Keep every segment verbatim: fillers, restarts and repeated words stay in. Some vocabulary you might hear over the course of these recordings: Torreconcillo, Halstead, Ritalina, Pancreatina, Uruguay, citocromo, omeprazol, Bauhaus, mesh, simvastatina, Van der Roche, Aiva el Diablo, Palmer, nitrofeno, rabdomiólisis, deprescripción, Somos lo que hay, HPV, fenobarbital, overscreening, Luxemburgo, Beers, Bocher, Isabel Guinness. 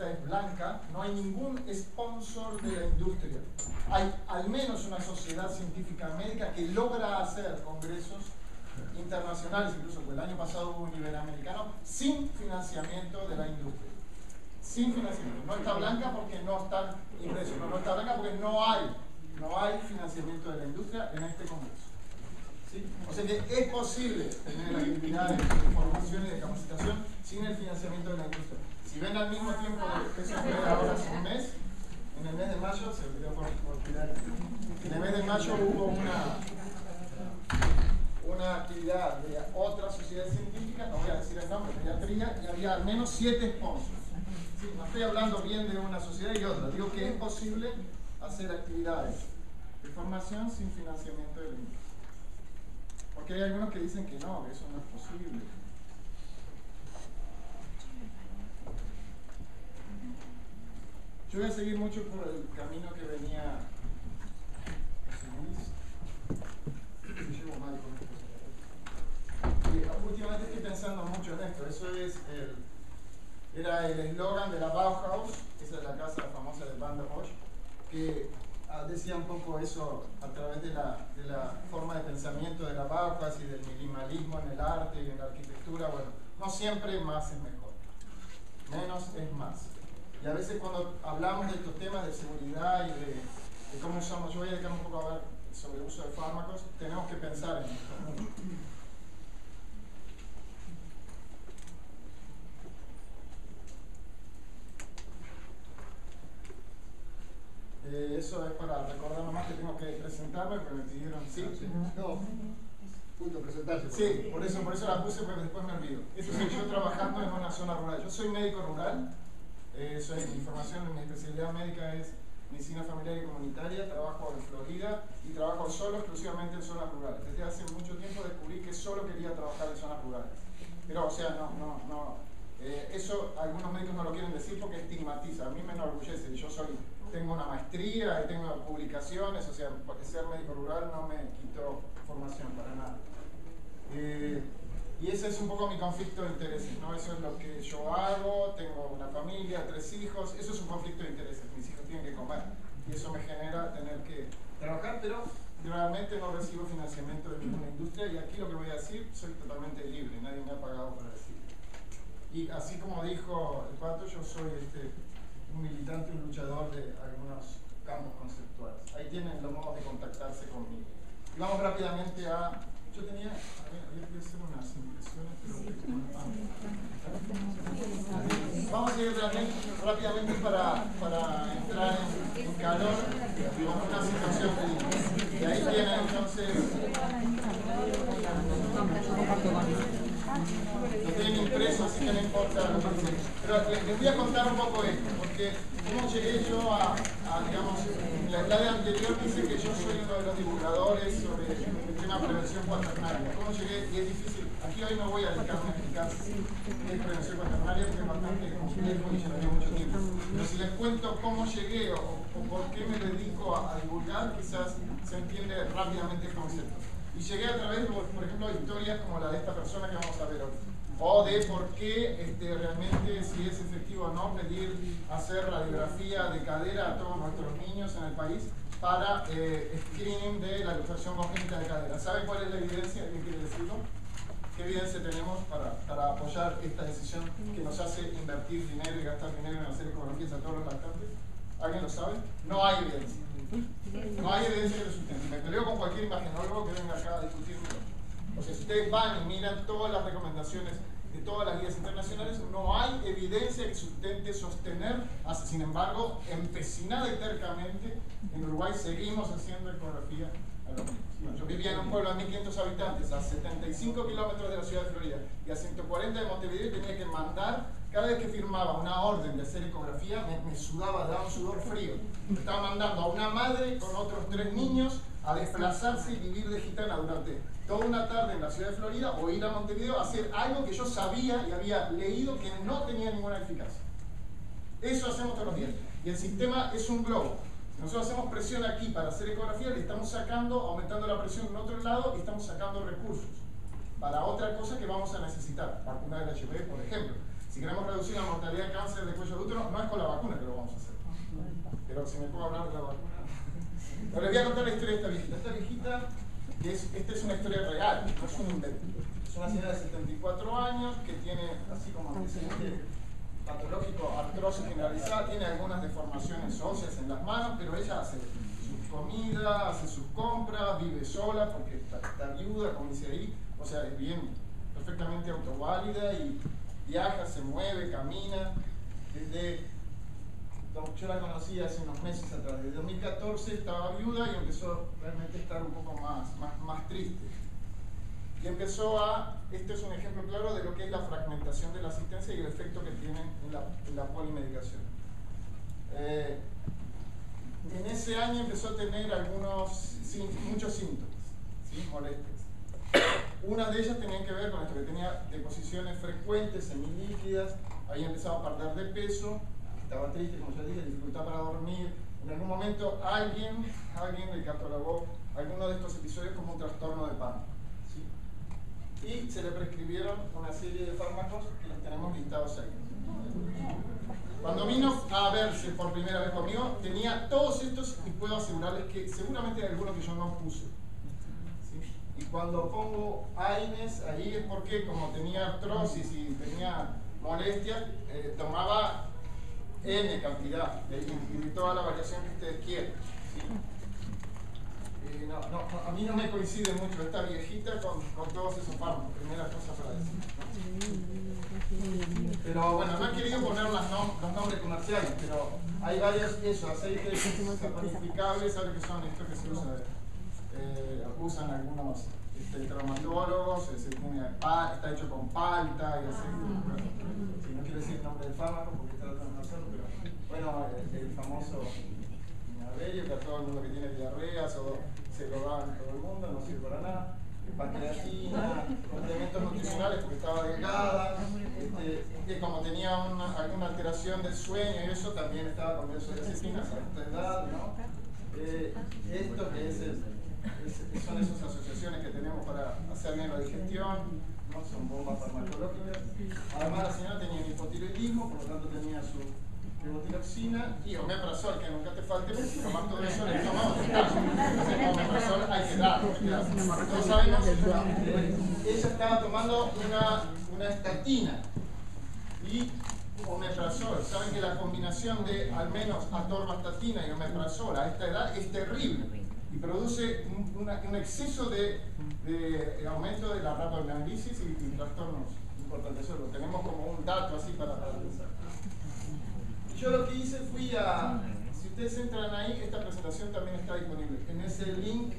es blanca, no hay ningún sponsor de la industria. Hay al menos una sociedad científica médica que logra hacer congresos internacionales, incluso el año pasado hubo un iberoamericano, sin financiamiento de la industria. Sin financiamiento. No está blanca porque no están ingresos, no, no está blanca porque no hay, no hay financiamiento de la industria en este congreso. ¿Sí? O sea que es posible tener actividades de formación y de capacitación sin el financiamiento de la industria. Si ven al mismo tiempo que eso fue ahora hace un mes, en el mes de mayo, se olvidó por, por tirar. En el mes de mayo hubo una, una actividad de otra sociedad científica, no voy a decir el nombre, pediatría, y había al menos siete sponsors. Sí, no estoy hablando bien de una sociedad y otra, digo que es posible hacer actividades de formación sin financiamiento de la industria. Porque hay algunos que dicen que no, que eso no es posible. Yo voy a seguir mucho por el camino que venía José Luis. Llevo mal con esto. Y últimamente estoy pensando mucho en esto. Eso es el, era el eslogan de la Bauhaus, esa es la casa famosa de Van der Roche, que decía un poco eso a través de la, de la forma de pensamiento de la Bauhaus y del minimalismo en el arte y en la arquitectura. Bueno, no siempre más es mejor, menos es más. Y a veces cuando hablamos de estos temas de seguridad y de, de cómo usamos, yo voy a dedicar un poco a hablar sobre el uso de fármacos, tenemos que pensar en esto. Eh, eso es para recordar nomás que tengo que presentarme, porque me pidieron, ¿sí? Sí. No, punto, presentarse. Sí, por eso, por eso la puse, porque después me olvido. Eso soy yo trabajando en una zona rural. Yo soy médico rural, eh, soy, mi formación, mi especialidad médica es medicina familiar y comunitaria, trabajo en Florida y trabajo solo, exclusivamente en zonas rurales. Desde hace mucho tiempo descubrí que solo quería trabajar en zonas rurales. Pero, o sea, no, no, no. Eh, eso algunos médicos no lo quieren decir porque estigmatiza. A mí me enorgullece, yo soy... Tengo una maestría, tengo publicaciones, o sea, porque ser médico rural no me quitó formación para nada. Eh, y ese es un poco mi conflicto de intereses, ¿no? Eso es lo que yo hago, tengo una familia, tres hijos, eso es un conflicto de intereses, mis hijos tienen que comer. Y eso me genera tener que trabajar, pero realmente no recibo financiamiento de ninguna industria y aquí lo que voy a decir, soy totalmente libre, nadie me ha pagado para decirlo. Y así como dijo el Pato, yo soy este... un militante, un luchador de algunos campos conceptuales. Ahí tienen los modos de contactarse conmigo. Y vamos rápidamente a... Yo tenía... A ver, había que hacer unas impresiones, pero... Sí. Vamos a ir rápidamente para, para entrar en, en calor con una situación de... Y ahí tienen entonces... Lo tienen impreso, así que no importa lo que dicen. Pero les, les voy a contar un poco esto, porque cómo llegué yo a, a digamos, la slide anterior dice que yo soy uno de los divulgadores sobre el tema prevención cuaternaria. ¿Cómo llegué? Y es difícil. Aquí hoy no voy a dedicarme a explicar qué es prevención cuaternaria, porque es bastante complejo y llevaría mucho tiempo. Pero si les cuento cómo llegué o, o por qué me dedico a, a divulgar, quizás se entiende rápidamente el concepto. Y llegué a través, por ejemplo, de historias como la de esta persona que vamos a ver hoy. O de por qué este, realmente, si es efectivo o no, pedir hacer radiografía de cadera a todos nuestros niños en el país para eh, screening de la luxación congénita de cadera. ¿Saben cuál es la evidencia? ¿Qué quiere decirlo? ¿Qué evidencia tenemos para, para apoyar esta decisión que nos hace invertir dinero y gastar dinero en hacer ecografías a todos los lactantes? ¿Alguien lo sabe? No hay evidencia. No hay evidencia que lo sustente. Me peleo con cualquier imagenólogo que venga acá a discutirlo. O sea, si ustedes van y miran todas las recomendaciones de todas las guías internacionales, no hay evidencia que sustente sostener. Sin embargo, empecinada y tercamente, en Uruguay seguimos haciendo ecografía a los niños. Yo vivía en un pueblo de mil quinientos habitantes, a setenta y cinco kilómetros de la ciudad de Florida y a ciento cuarenta de Montevideo, y tenía que mandar. Cada vez que firmaba una orden de hacer ecografía, me, me sudaba, daba un sudor frío. Me estaba mandando a una madre con otros tres niños a desplazarse y vivir de gitana durante toda una tarde en la ciudad de Florida o ir a Montevideo a hacer algo que yo sabía y había leído que no tenía ninguna eficacia. Eso hacemos todos los días. Y el sistema es un globo. Si nosotros hacemos presión aquí para hacer ecografía, le estamos sacando, aumentando la presión en otro lado y estamos sacando recursos para otra cosa que vamos a necesitar, vacunar el H P V, por ejemplo. Si queremos reducir la mortalidad de cáncer de cuello de útero, no es con la vacuna que lo vamos a hacer. Pero si me puedo hablar de la vacuna. Ahora les voy a contar la historia de esta viejita. Esta viejita, que es, esta es una historia real, no es un invento. Es una señora de setenta y cuatro años que tiene, así como antecedente patológico, artrosis generalizada, tiene algunas deformaciones óseas en las manos, pero ella hace su comida, hace sus compras, vive sola porque está, está viuda, como dice ahí, o sea, es bien, perfectamente autoválida y viaja, se mueve, camina. Desde, yo la conocí hace unos meses atrás, desde dos mil catorce estaba viuda y empezó realmente a estar un poco más, más, más triste. Y empezó a, este es un ejemplo claro de lo que es la fragmentación de la asistencia y el efecto que tiene en la, en la polimedicación. Eh, en ese año empezó a tener algunos, sí, muchos síntomas, ¿sí? Molestias. Una de ellas tenía que ver con esto, que tenía deposiciones frecuentes, semilíquidas, había empezado a perder de peso, estaba triste, como ya dije, dificultad para dormir. En algún momento alguien, alguien le catalogó alguno de estos episodios como un trastorno de pánico. Y se le prescribieron una serie de fármacos que los tenemos listados ahí. Cuando vino a verse por primera vez conmigo, tenía todos estos y puedo asegurarles que seguramente hay algunos que yo no puse. ¿Sí? Y cuando pongo AINES, ahí es porque como tenía artrosis y tenía molestias, eh, tomaba N cantidad de, de toda la variación que ustedes quieran. ¿Sí? Eh, no, no, a mí no me coincide mucho esta viejita con, con todos esos fármacos, primera cosa para decir, ¿no? Pero bueno, no he querido poner las nom los nombres comerciales, pero hay varios eso, aceites saponificables, ¿saben que son estos que se usan? Eh, usan algunos este, traumatólogos, se tiene pa está hecho con palta y aceite. Si no quiero decir el nombre del fármaco porque tratan de hacerlo, pero bueno, el, el famoso... que a todo el mundo que tiene diarreas o se lo dan a todo el mundo, no sirve para nada. Pancreatina, complementos nutricionales porque estaba delgada, este, que como tenía una, alguna alteración del sueño y eso también estaba con eso de estatina, ¿no? Eh, esto que es el, es, son esas asociaciones que tenemos para hacer bien la digestión, ¿no? Son bombas farmacológicas. Además la señora tenía hipotiroidismo, por lo tanto tenía su levotiroxina y omeprazol, que nunca te falte, porque si tomás todo eso en el estómago te cae. Entonces, omeprazol hay que dar. Todos sabemos que ella estaba tomando una, una estatina y omeprazol. Saben que la combinación de al menos atorvastatina y omeprazol a esta edad es terrible y produce un, una, un exceso de, de aumento de la rhabdomyolisis y, y trastornos importantes. Eso lo tenemos como un dato así para analizar. Yo lo que hice fui a, si ustedes entran ahí, esta presentación también está disponible. En ese link,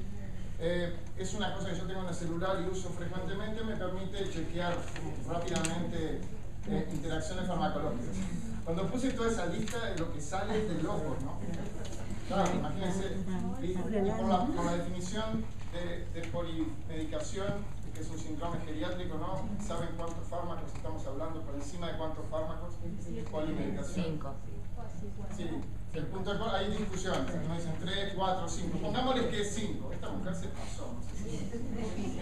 eh, es una cosa que yo tengo en el celular y uso frecuentemente, me permite chequear rápidamente eh, interacciones farmacológicas. Cuando puse toda esa lista, lo que sale es de locos, ¿no? Claro, imagínense, y, y con, la, con la definición de, de polimedicación, que es un síndrome geriátrico, ¿no? ¿Saben cuántos fármacos estamos hablando? ¿Por encima de cuántos fármacos? Polimedicación. Cinco. Sí, el punto de ahí discusión, nos dicen tres, cuatro, cinco. Pongámosle que es cinco. Esta mujer se pasó. No sé si...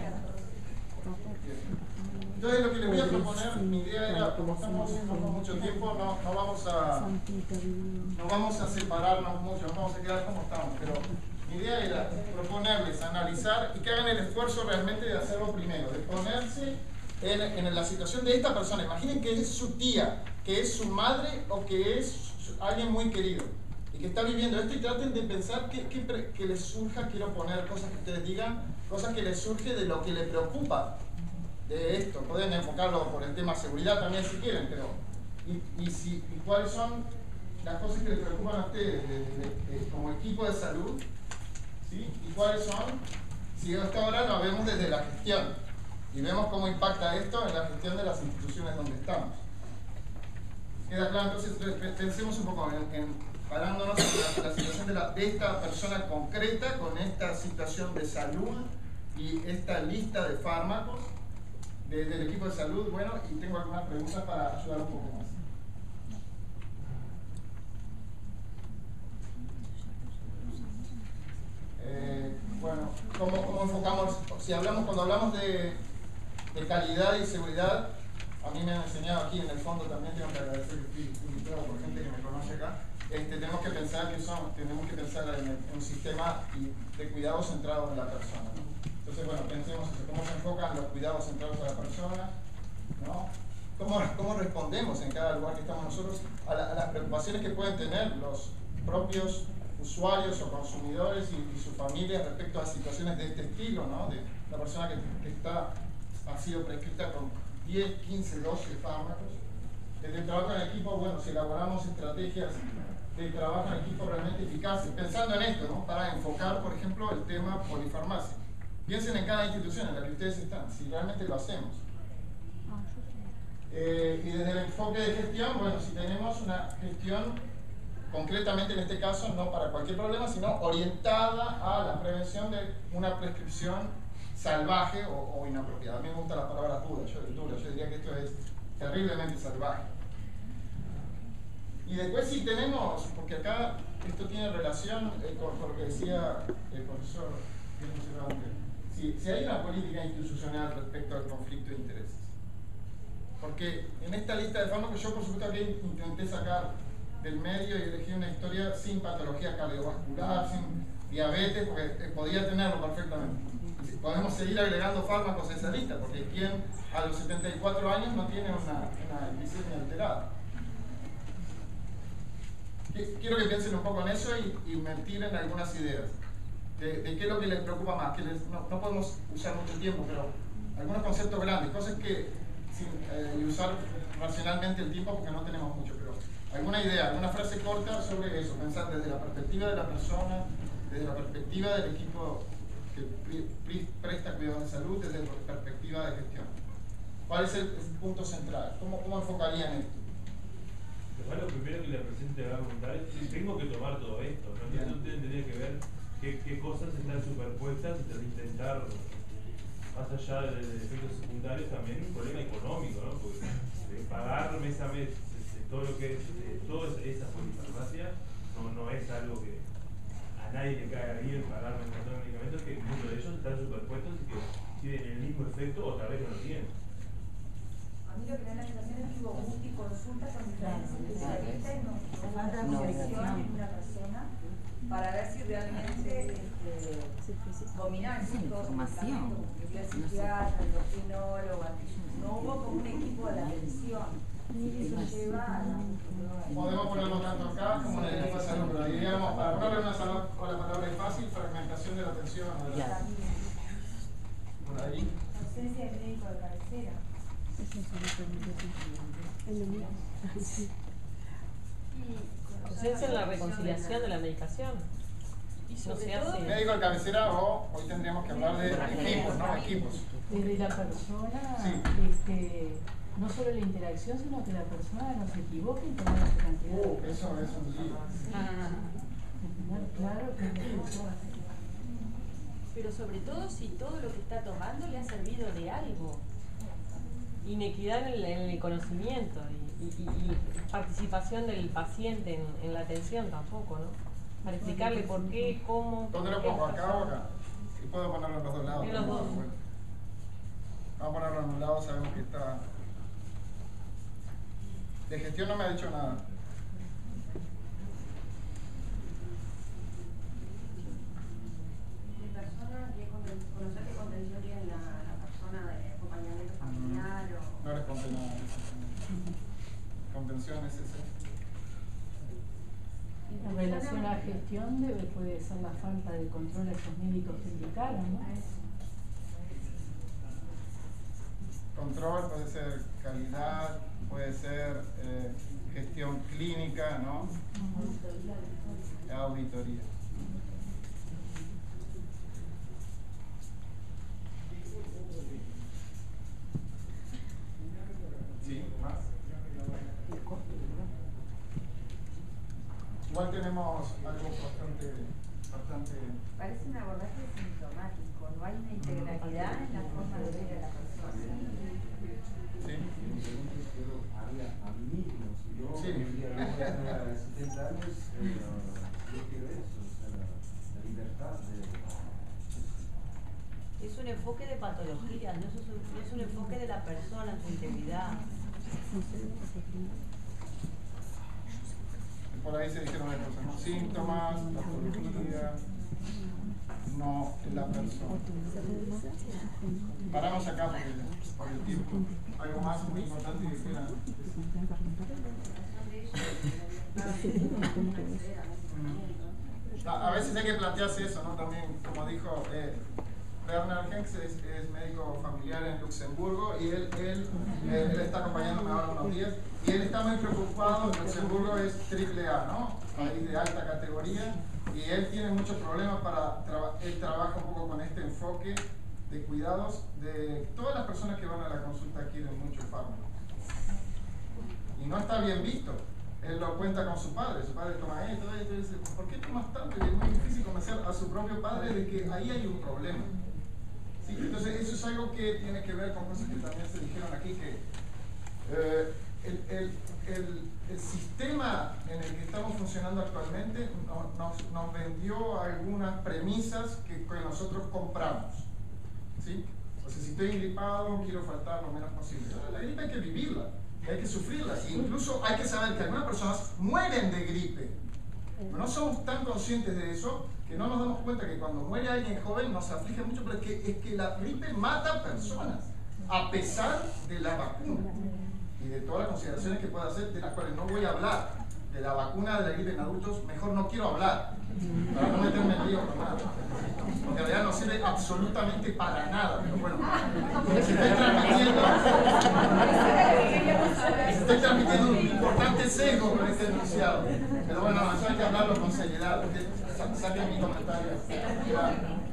Entonces lo que les voy a proponer, mi idea era, como estamos con mucho tiempo, no, no vamos a no vamos a separarnos mucho, nos vamos a quedar como estamos, pero mi idea era proponerles analizar y que hagan el esfuerzo realmente de hacerlo primero, de ponerse en, en la situación de esta persona. Imaginen que es su tía, que es su madre o que es alguien muy querido y que está viviendo esto, y traten de pensar que, que, que les surja, quiero poner cosas que ustedes digan, cosas que les surge de lo que les preocupa de esto. Pueden enfocarlo por el tema seguridad también si quieren, pero y, y, si, y cuáles son las cosas que les preocupan a ustedes de, de, de, de, como equipo de salud. ¿Sí? ¿Y cuáles son? Si hasta ahora lo vemos desde la gestión y vemos cómo impacta esto en la gestión de las instituciones donde estamos. ¿Queda claro? Entonces pensemos un poco en, en parándonos en la, la situación de, la, de esta persona concreta con esta situación de salud y esta lista de fármacos de, del equipo de salud. Bueno, y tengo algunas preguntas para ayudar un poco más. Eh, bueno, ¿cómo, cómo enfocamos? Si hablamos, cuando hablamos de, de calidad y seguridad, a mí me han enseñado aquí, en el fondo también tengo que agradecer por gente que me conoce acá, este, tenemos que pensar que somos, tenemos que pensar en, el, en un sistema de cuidados centrados en la persona, ¿no? Entonces, bueno, pensemos eso, cómo se enfocan los cuidados centrados a la persona, ¿no? ¿Cómo, cómo respondemos en cada lugar que estamos nosotros a, la, a las preocupaciones que pueden tener los propios usuarios o consumidores y, y sus familias respecto a situaciones de este estilo, ¿no? De la persona que, que está, ha sido prescrita con diez, quince, doce fármacos. Desde el trabajo en equipo, bueno, si elaboramos estrategias de trabajo en equipo realmente eficaces, pensando en esto, ¿no? Para enfocar, por ejemplo, el tema polifarmacia. Piensen en cada institución en la que ustedes están, si realmente lo hacemos. Eh, y desde el enfoque de gestión, bueno, si tenemos una gestión concretamente en este caso, no para cualquier problema, sino orientada a la prevención de una prescripción salvaje o, o inapropiada. A mí me gustan las palabras duras, yo, duras, yo diría que esto es terriblemente salvaje. Y después si tenemos, porque acá esto tiene relación eh, con, con lo que decía el profesor, si, si hay una política institucional respecto al conflicto de intereses. Porque en esta lista de fármacos yo por supuesto que intenté sacar del medio y elegí una historia sin patología cardiovascular, sin diabetes, porque podía tenerlo perfectamente. Podemos seguir agregando fármacos a esa lista, porque quien a los setenta y cuatro años no tiene una glicemia alterada. Quiero que piensen un poco en eso y, y me tiren algunas ideas de, de qué es lo que les preocupa más, que les, no, no podemos usar mucho tiempo, pero algunos conceptos grandes, cosas que sin eh, usar racionalmente el tiempo porque no tenemos mucho. Alguna idea, alguna frase corta sobre eso, pensar desde la perspectiva de la persona, desde la perspectiva del equipo que presta cuidados de salud, desde la perspectiva de gestión. ¿Cuál es el punto central? ¿Cómo, cómo enfocarían esto? Lo primero que la presente va a preguntar es si tengo que tomar todo esto, ¿no? Entonces tendría que ver qué, qué cosas están superpuestas y intentar, más allá de, de efectos secundarios, también un problema económico, ¿no? Porque de pagar mes a mes todo lo que es, eh, toda esa polifarmacia no, no es algo que a nadie le caiga bien pagar un montón de medicamentos que muchos de ellos están superpuestos y que tienen el mismo efecto o tal vez no lo tienen. A mí lo que me da la sensación es que hubo multiconsulta con diferentes especialistas en una conversación en una persona para ver si realmente dominar el ciclo de información, el psiquiatra, el endocrinólogo, no hubo como un equipo de la atención. Podemos ponerlo tanto acá como en el equipo de salud, pero diríamos para hablar de una salud con la palabra es fácil, fragmentación de la atención. Por ahí. Ausencia de médico de cabecera. Ausencia en la reconciliación de la medicación. Médico de cabecera o hoy tendríamos que hablar de equipos, ¿no? Equipos. Desde la persona, este. No solo la interacción, sino que la persona no se equivoque en tomar esta cantidad. Oh, eso, eso, sí. Ah. Claro que no. Pero sobre todo si todo lo que está tomando le ha servido de algo. Inequidad en el, en el conocimiento y, y, y participación del paciente en, en la atención tampoco, ¿no? Para explicarle por qué, cómo. ¿Dónde lo pongo? ¿Acá o acá? Si puedo ponerlo en los dos lados. En los dos. Vamos a ponerlo en un lado, sabemos que está. De gestión no me ha dicho nada. De persona, conocer que contención tiene la, la persona de acompañamiento familiar o... No responde nada. Contención es ese. En relación a gestión debe, puede ser la falta de control a esos médicos que indicaron, ¿no? Control puede ser calidad, puede ser eh, gestión clínica, ¿no? Uh-huh. Auditoría. Sí, más. Igual tenemos algo bastante, bastante... Parece un abordaje sintomático, no hay una integralidad en la forma de ver a la persona. Sí. A mí mismo, si yo vivía a setenta años, yo quiero eso, o sea, la libertad de... es un enfoque de patología, no es un, es un enfoque de la persona, su integridad. Por ahí se dijeron las cosas, no síntomas, patología, no la persona. Paramos acá por el, por el tiempo. Algo más muy importante que dijera. A veces hay que plantearse eso, ¿no? También, como dijo eh, Bernard Henks, es, es médico familiar en Luxemburgo y él, él, eh, él está acompañándome ahora unos días y él está muy preocupado. Luxemburgo es triple A, ¿no? País de alta categoría, y él tiene muchos problemas para, traba, él trabaja un poco con este enfoque de cuidados. De todas las personas que van a la consulta quieren mucho fármaco y no está bien visto. Él lo cuenta con su padre, su padre toma esto, esto, y dice, ¿por qué tomas tanto? Y es muy difícil convencer a su propio padre de que ahí hay un problema. ¿Sí? Entonces eso es algo que tiene que ver con cosas que también se dijeron aquí, que eh, el, el, el, el sistema en el que estamos funcionando actualmente no, nos, nos vendió algunas premisas que, que nosotros compramos. ¿Sí? O sea, si estoy gripado, quiero faltar lo menos posible. La gripe hay que vivirla. Hay que sufrirlas, e incluso hay que saber que algunas personas mueren de gripe. Pero no somos tan conscientes de eso que no nos damos cuenta que cuando muere alguien joven nos aflige mucho, pero es que, es que la gripe mata personas, a pesar de la vacuna y de todas las consideraciones que pueda hacer, de las cuales no voy a hablar. De la vacuna de la gripe en adultos, mejor no quiero hablar, para no meterme en lío con nada. Porque en realidad no sirve absolutamente para nada, pero bueno, se está transmitiendo, se está transmitiendo un importante sesgo con este enunciado. Pero bueno, eso hay que hablarlo con seriedad, porque saquen mi comentario.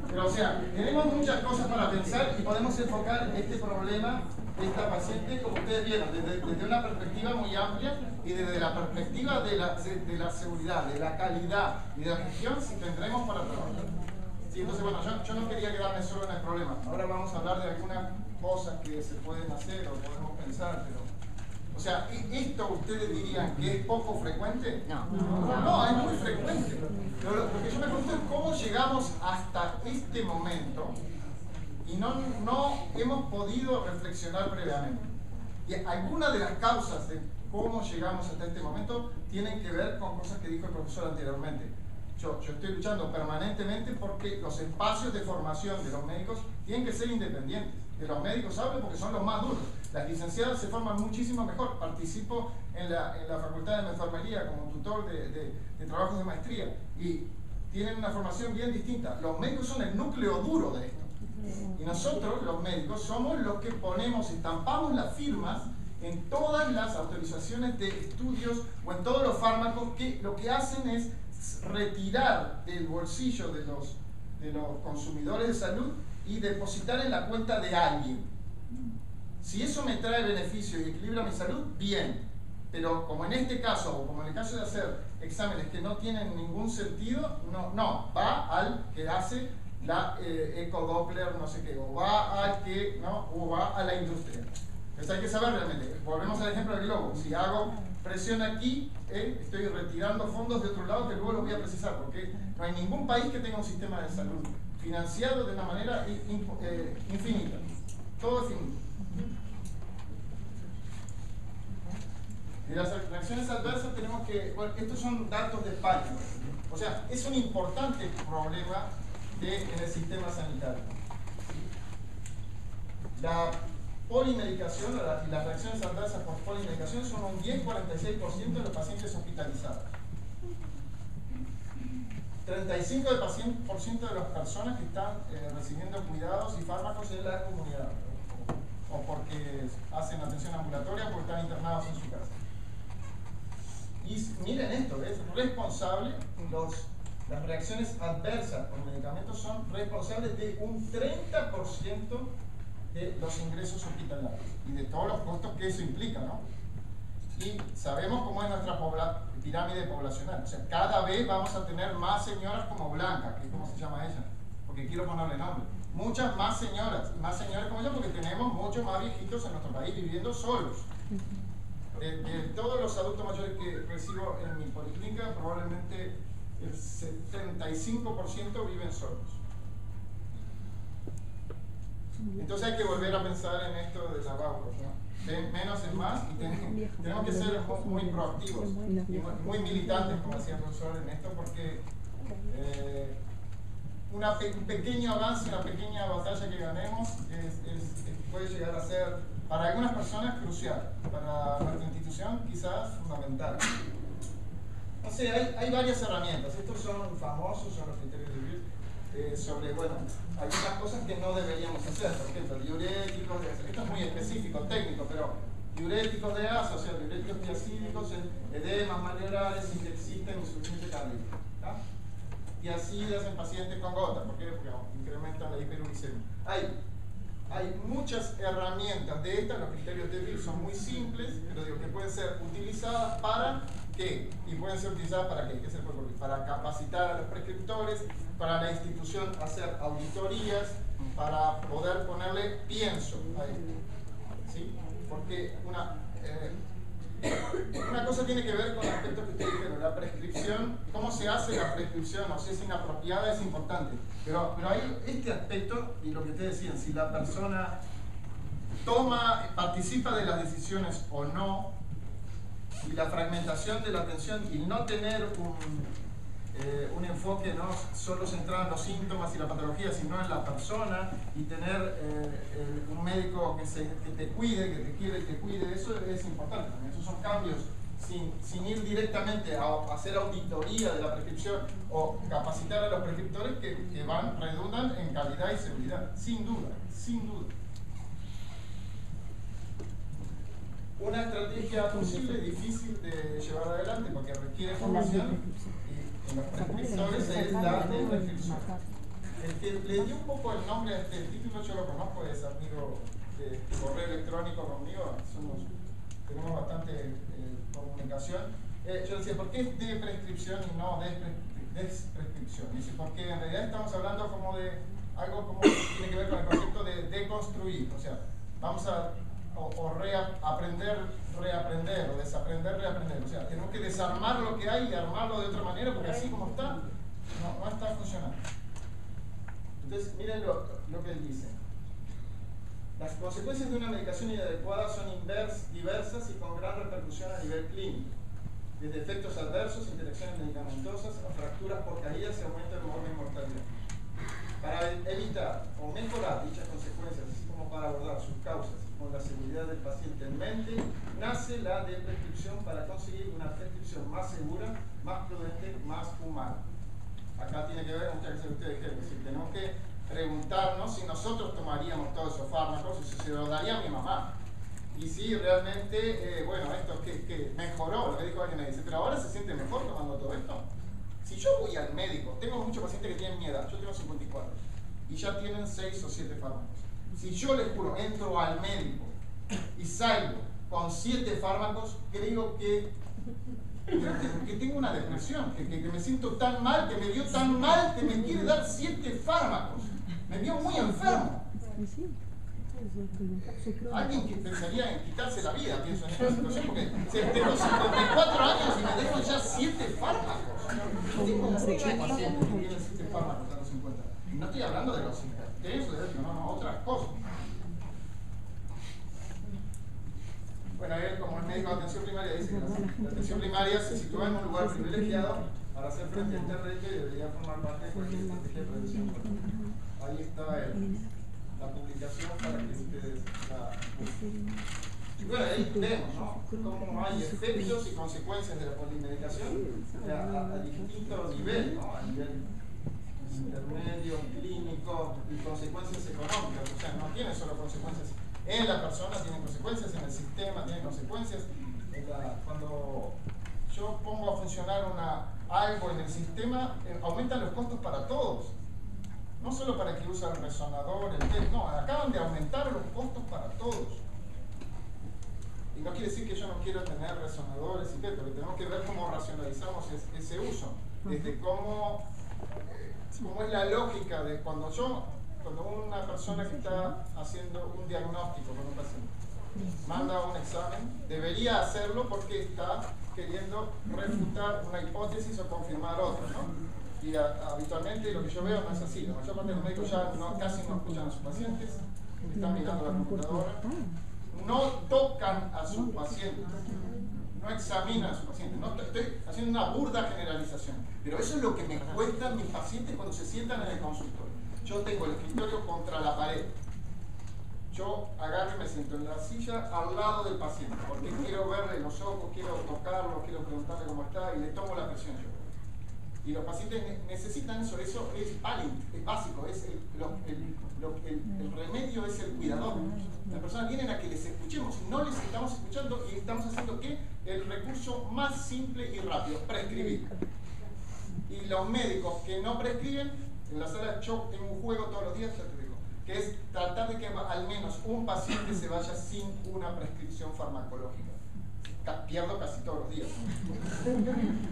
Pero o sea, tenemos muchas cosas para pensar y podemos enfocar este problema, esta paciente, como ustedes vieron, desde, desde una perspectiva muy amplia y desde la perspectiva de la, de, de la seguridad, de la calidad y de la gestión, si tendremos para trabajar. Sí, entonces, bueno, yo, yo no quería quedarme solo en el problema. Ahora vamos a hablar de algunas cosas que se pueden hacer o podemos pensar, pero... O sea, ¿esto ustedes dirían que es poco frecuente? No. No, no es muy frecuente. Pero lo, lo que yo me pregunto es cómo llegamos hasta este momento y no, no hemos podido reflexionar previamente. Y algunas de las causas de cómo llegamos hasta este momento tienen que ver con cosas que dijo el profesor anteriormente. Yo, yo estoy luchando permanentemente porque los espacios de formación de los médicos tienen que ser independientes. De los médicos hablo porque son los más duros. Las licenciadas se forman muchísimo mejor. Participo en la, en la facultad de enfermería como tutor de, de, de trabajos de maestría y tienen una formación bien distinta. Los médicos son el núcleo duro de esto. Y nosotros, los médicos, somos los que ponemos, estampamos las firmas en todas las autorizaciones de estudios o en todos los fármacos que lo que hacen es retirar del bolsillo de los, de los consumidores de salud y depositar en la cuenta de alguien. Si eso me trae beneficio y equilibra mi salud, bien. Pero como en este caso, o como en el caso de hacer exámenes que no tienen ningún sentido, no, no, va al que hace la eh, ecodoppler, no sé qué, o va al que, ¿no? O va a la industria. Entonces hay que saber realmente. Volvemos al ejemplo del globo. Si hago presión aquí, eh, estoy retirando fondos de otro lado que luego los voy a precisar, porque no hay ningún país que tenga un sistema de salud financiado de una manera in, eh, infinita. Todo es finito. Y las reacciones adversas tenemos que... Bueno, estos son datos de Palmer. O sea, es un importante problema de, en el sistema sanitario. La polimedicación y las reacciones adversas por polimedicación son un diez a cuarenta y seis por ciento de los pacientes hospitalizados. treinta y cinco por ciento de las personas que están eh, recibiendo cuidados y fármacos en la comunidad, o porque hacen atención ambulatoria o porque están internados en su casa. Y miren esto, es responsable, los, las reacciones adversas con medicamentos son responsables de un treinta por ciento de los ingresos hospitalarios y de todos los costos que eso implica, ¿no? Y sabemos cómo es nuestra pirámide poblacional, o sea, cada vez vamos a tener más señoras como Blanca, que es como se llama ella, porque quiero ponerle nombre. Muchas más señoras, más señoras como ella, porque tenemos muchos más viejitos en nuestro país viviendo solos. De, de todos los adultos mayores que recibo en mi policlínica, probablemente el setenta y cinco por ciento viven solos. Entonces hay que volver a pensar en esto de las vacunas, ¿no? Menos es más, y ten, tenemos que ser muy proactivos y muy militantes, como decía el profesor, en esto, porque eh, una pe un pequeño avance, una pequeña batalla que ganemos es, es, puede llegar a ser, para algunas personas, crucial, para nuestra institución quizás fundamental. No sé, hay, hay varias herramientas, estos son famosos, son los criterios de Beers. Eh, sobre, bueno, algunas cosas que no deberíamos hacer, por ejemplo, diuréticos de azo, esto es muy específico, técnico, pero diuréticos de azo, o sea, diuréticos diacílicos, edemas mareolares, si existen insuficiente candida, y así en pacientes con gota, ¿por qué? Porque incrementan la hiperuricemia. Hay, hay muchas herramientas de estas, los criterios de Beers son muy simples, pero digo que pueden ser utilizadas para... ¿Qué? Y pueden ser utilizadas para qué, ¿Qué se puede? Para capacitar a los prescriptores, para la institución hacer auditorías, para poder ponerle pienso a esto, ¿sí? Porque una, eh, una cosa tiene que ver con el aspecto que ustedes dijeron, la prescripción, cómo se hace la prescripción, o si es inapropiada, es importante, pero, pero hay este aspecto, y lo que ustedes decían, si la persona toma, participa de las decisiones o no, y la fragmentación de la atención y no tener un, eh, un enfoque no solo centrado en los síntomas y la patología, sino en la persona, y tener eh, el, un médico que, se, que te cuide, que te quiere y te cuide, eso es importante también. Esos son cambios sin, sin ir directamente a hacer auditoría de la prescripción o capacitar a los prescriptores que, que van, redundan en calidad y seguridad, sin duda, sin duda. Una estrategia posible, difícil de llevar adelante porque requiere formación, y en los prescriptores es la de prescripción. El que le dio un poco el nombre a este título, yo lo conozco, es amigo de correo electrónico conmigo, somos, tenemos bastante eh, comunicación. Eh, yo decía, ¿por qué es de prescripción y no de desprescripción? Dice, porque en realidad estamos hablando como de algo como que tiene que ver con el concepto de deconstruir, o sea, vamos a... o, o reaprender, reaprender, o desaprender, reaprender. O sea, tenemos que desarmar lo que hay y armarlo de otra manera, porque así como está, no, no está funcionando. Entonces, miren lo, lo que él dice. Las consecuencias de una medicación inadecuada son invers, diversas y con gran repercusión a nivel clínico. Desde efectos adversos, interacciones medicamentosas, a fracturas por caídas y aumento del valor de mortalidad. Para evitar o mejorar dichas consecuencias, así como para abordar sus causas con la seguridad del paciente en mente, nace la de prescripción para conseguir una prescripción más segura, más prudente, más humana. Acá tiene que ver, muchas veces ustedes dijeron, si tenemos que preguntarnos si nosotros tomaríamos todos esos fármacos, si se los daría a mi mamá. Y si realmente, eh, bueno, esto que, que mejoró, lo que dijo alguien me dice, pero ahora se siente mejor tomando todo esto. Si yo voy al médico, tengo muchos pacientes que tienen mi edad, yo tengo cincuenta y cuatro, y ya tienen seis o siete fármacos. Si yo les juro, entro al médico y salgo con siete fármacos, creo que, que, que tengo una depresión, que, que, que me siento tan mal, que me dio tan mal, que me quiere dar siete fármacos. Me vio muy enfermo. Alguien que pensaría en quitarse la vida, pienso en esta situación, porque tengo cincuenta y cuatro años y me dejo ya siete fármacos. Tengo muchos pacientes que tienen siete fármacos a los cincuenta. No estoy hablando de los cincuenta. De eso, de eso, no, no, otras cosas. Bueno, él como el médico de atención primaria dice que la atención primaria se sitúa en un lugar privilegiado para hacer frente a este reto y debería formar parte de cualquier estrategia de prevención. Ahí está el, la publicación para que ustedes la busquen. Y bueno, ahí vemos, ¿no?, cómo hay efectos y consecuencias de la polimedicación a, a distintos niveles, ¿no? A nivel intermedio, clínico y consecuencias económicas, o sea, no tiene solo consecuencias en la persona, tiene consecuencias en el sistema, tiene consecuencias en la, cuando yo pongo a funcionar una, algo en el sistema, eh, aumentan los costos para todos, no solo para el que usa el resonador, el test, no, acaban de aumentar los costos para todos. Y no quiere decir que yo no quiero tener resonadores y test, porque tenemos que ver cómo racionalizamos es, ese uso, desde cómo como es la lógica de cuando yo, cuando una persona que está haciendo un diagnóstico con un paciente manda un examen, debería hacerlo porque está queriendo refutar una hipótesis o confirmar otra, ¿no? Y a, habitualmente lo que yo veo no es así, la mayor parte de los médicos ya no, casi no escuchan a sus pacientes, están mirando la computadora, no tocan a sus pacientes, no examinan a sus pacientes. No, estoy haciendo una burda generalización, pero eso es lo que me cuentan mis pacientes cuando se sientan en el consultorio. Yo tengo el escritorio contra la pared. Yo agarro y me siento en la silla al lado del paciente, porque quiero verle los ojos, quiero tocarlo, quiero preguntarle cómo está y le tomo la presión yo. Y los pacientes necesitan eso, eso es es básico, es el, lo, el, lo, el, el remedio es el cuidador. Las personas vienen a que les escuchemos, no les estamos escuchando y estamos haciendo que el recurso más simple y rápido, prescribir. Y los médicos que no prescriben, en la sala yo tengo un juego todos los días, que es tratar de que al menos un paciente se vaya sin una prescripción farmacológica. Pierdo casi todos los días.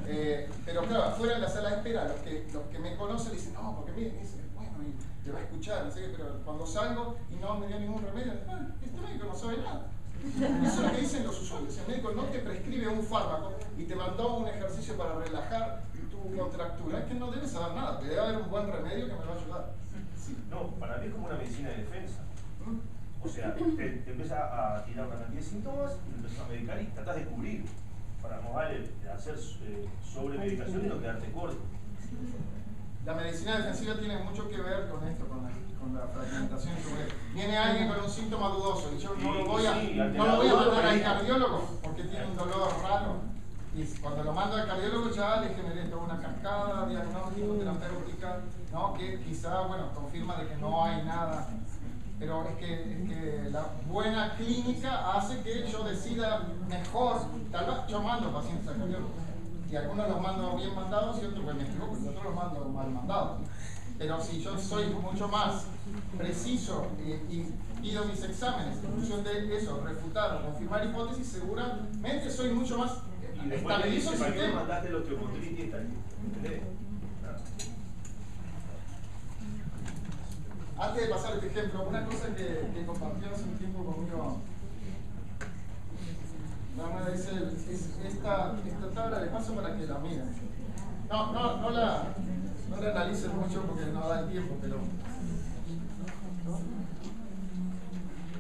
eh, pero claro, fuera de la sala de espera, los que, los que me conocen dicen, no, porque miren, dice, bueno, y te va a escuchar, no sé qué, pero cuando salgo y no me dio ningún remedio, ah, este médico no sabe nada. Eso es lo que dicen los usuarios, el médico no te prescribe un fármaco y te mandó un ejercicio para relajar tu contractura, es que no debes saber nada, te debe haber un buen remedio que me va a ayudar. No, para mí es como una medicina de defensa. O sea, te, te empieza a tirar una cantidad de síntomas y te empiezas a medicar y tratás de cubrir. Para no vale hacer eh, sobremedicación y no quedarte corto. La medicina defensiva tiene mucho que ver con esto, con la, con la fragmentación. Viene alguien con un síntoma dudoso y yo no lo voy a, no lo voy a mandar al cardiólogo porque tiene un dolor raro. Y cuando lo mando al cardiólogo ya le generé toda una cascada, diagnóstico, terapéutica, ¿no? Que quizá, bueno, confirma de que no hay nada. Pero es que, es que la buena clínica hace que yo decida mejor. Tal vez yo mando pacientes al cardiólogo. Y algunos los mando bien mandados y otros, pues me equivoco, y otros los mando mal mandados. Pero si yo soy mucho más preciso eh, y pido mis exámenes en función de eso, refutar o confirmar hipótesis, seguramente soy mucho más... Y después le dice, ¿para qué mandaste la osteomotritis y tal? ¿Entendés? Antes de pasar este ejemplo, una cosa que, que compartió hace un tiempo conmigo, no, es, el, es esta, esta tabla de paso para que la miren. No, no, no la, no la analicen mucho porque no da el tiempo, pero...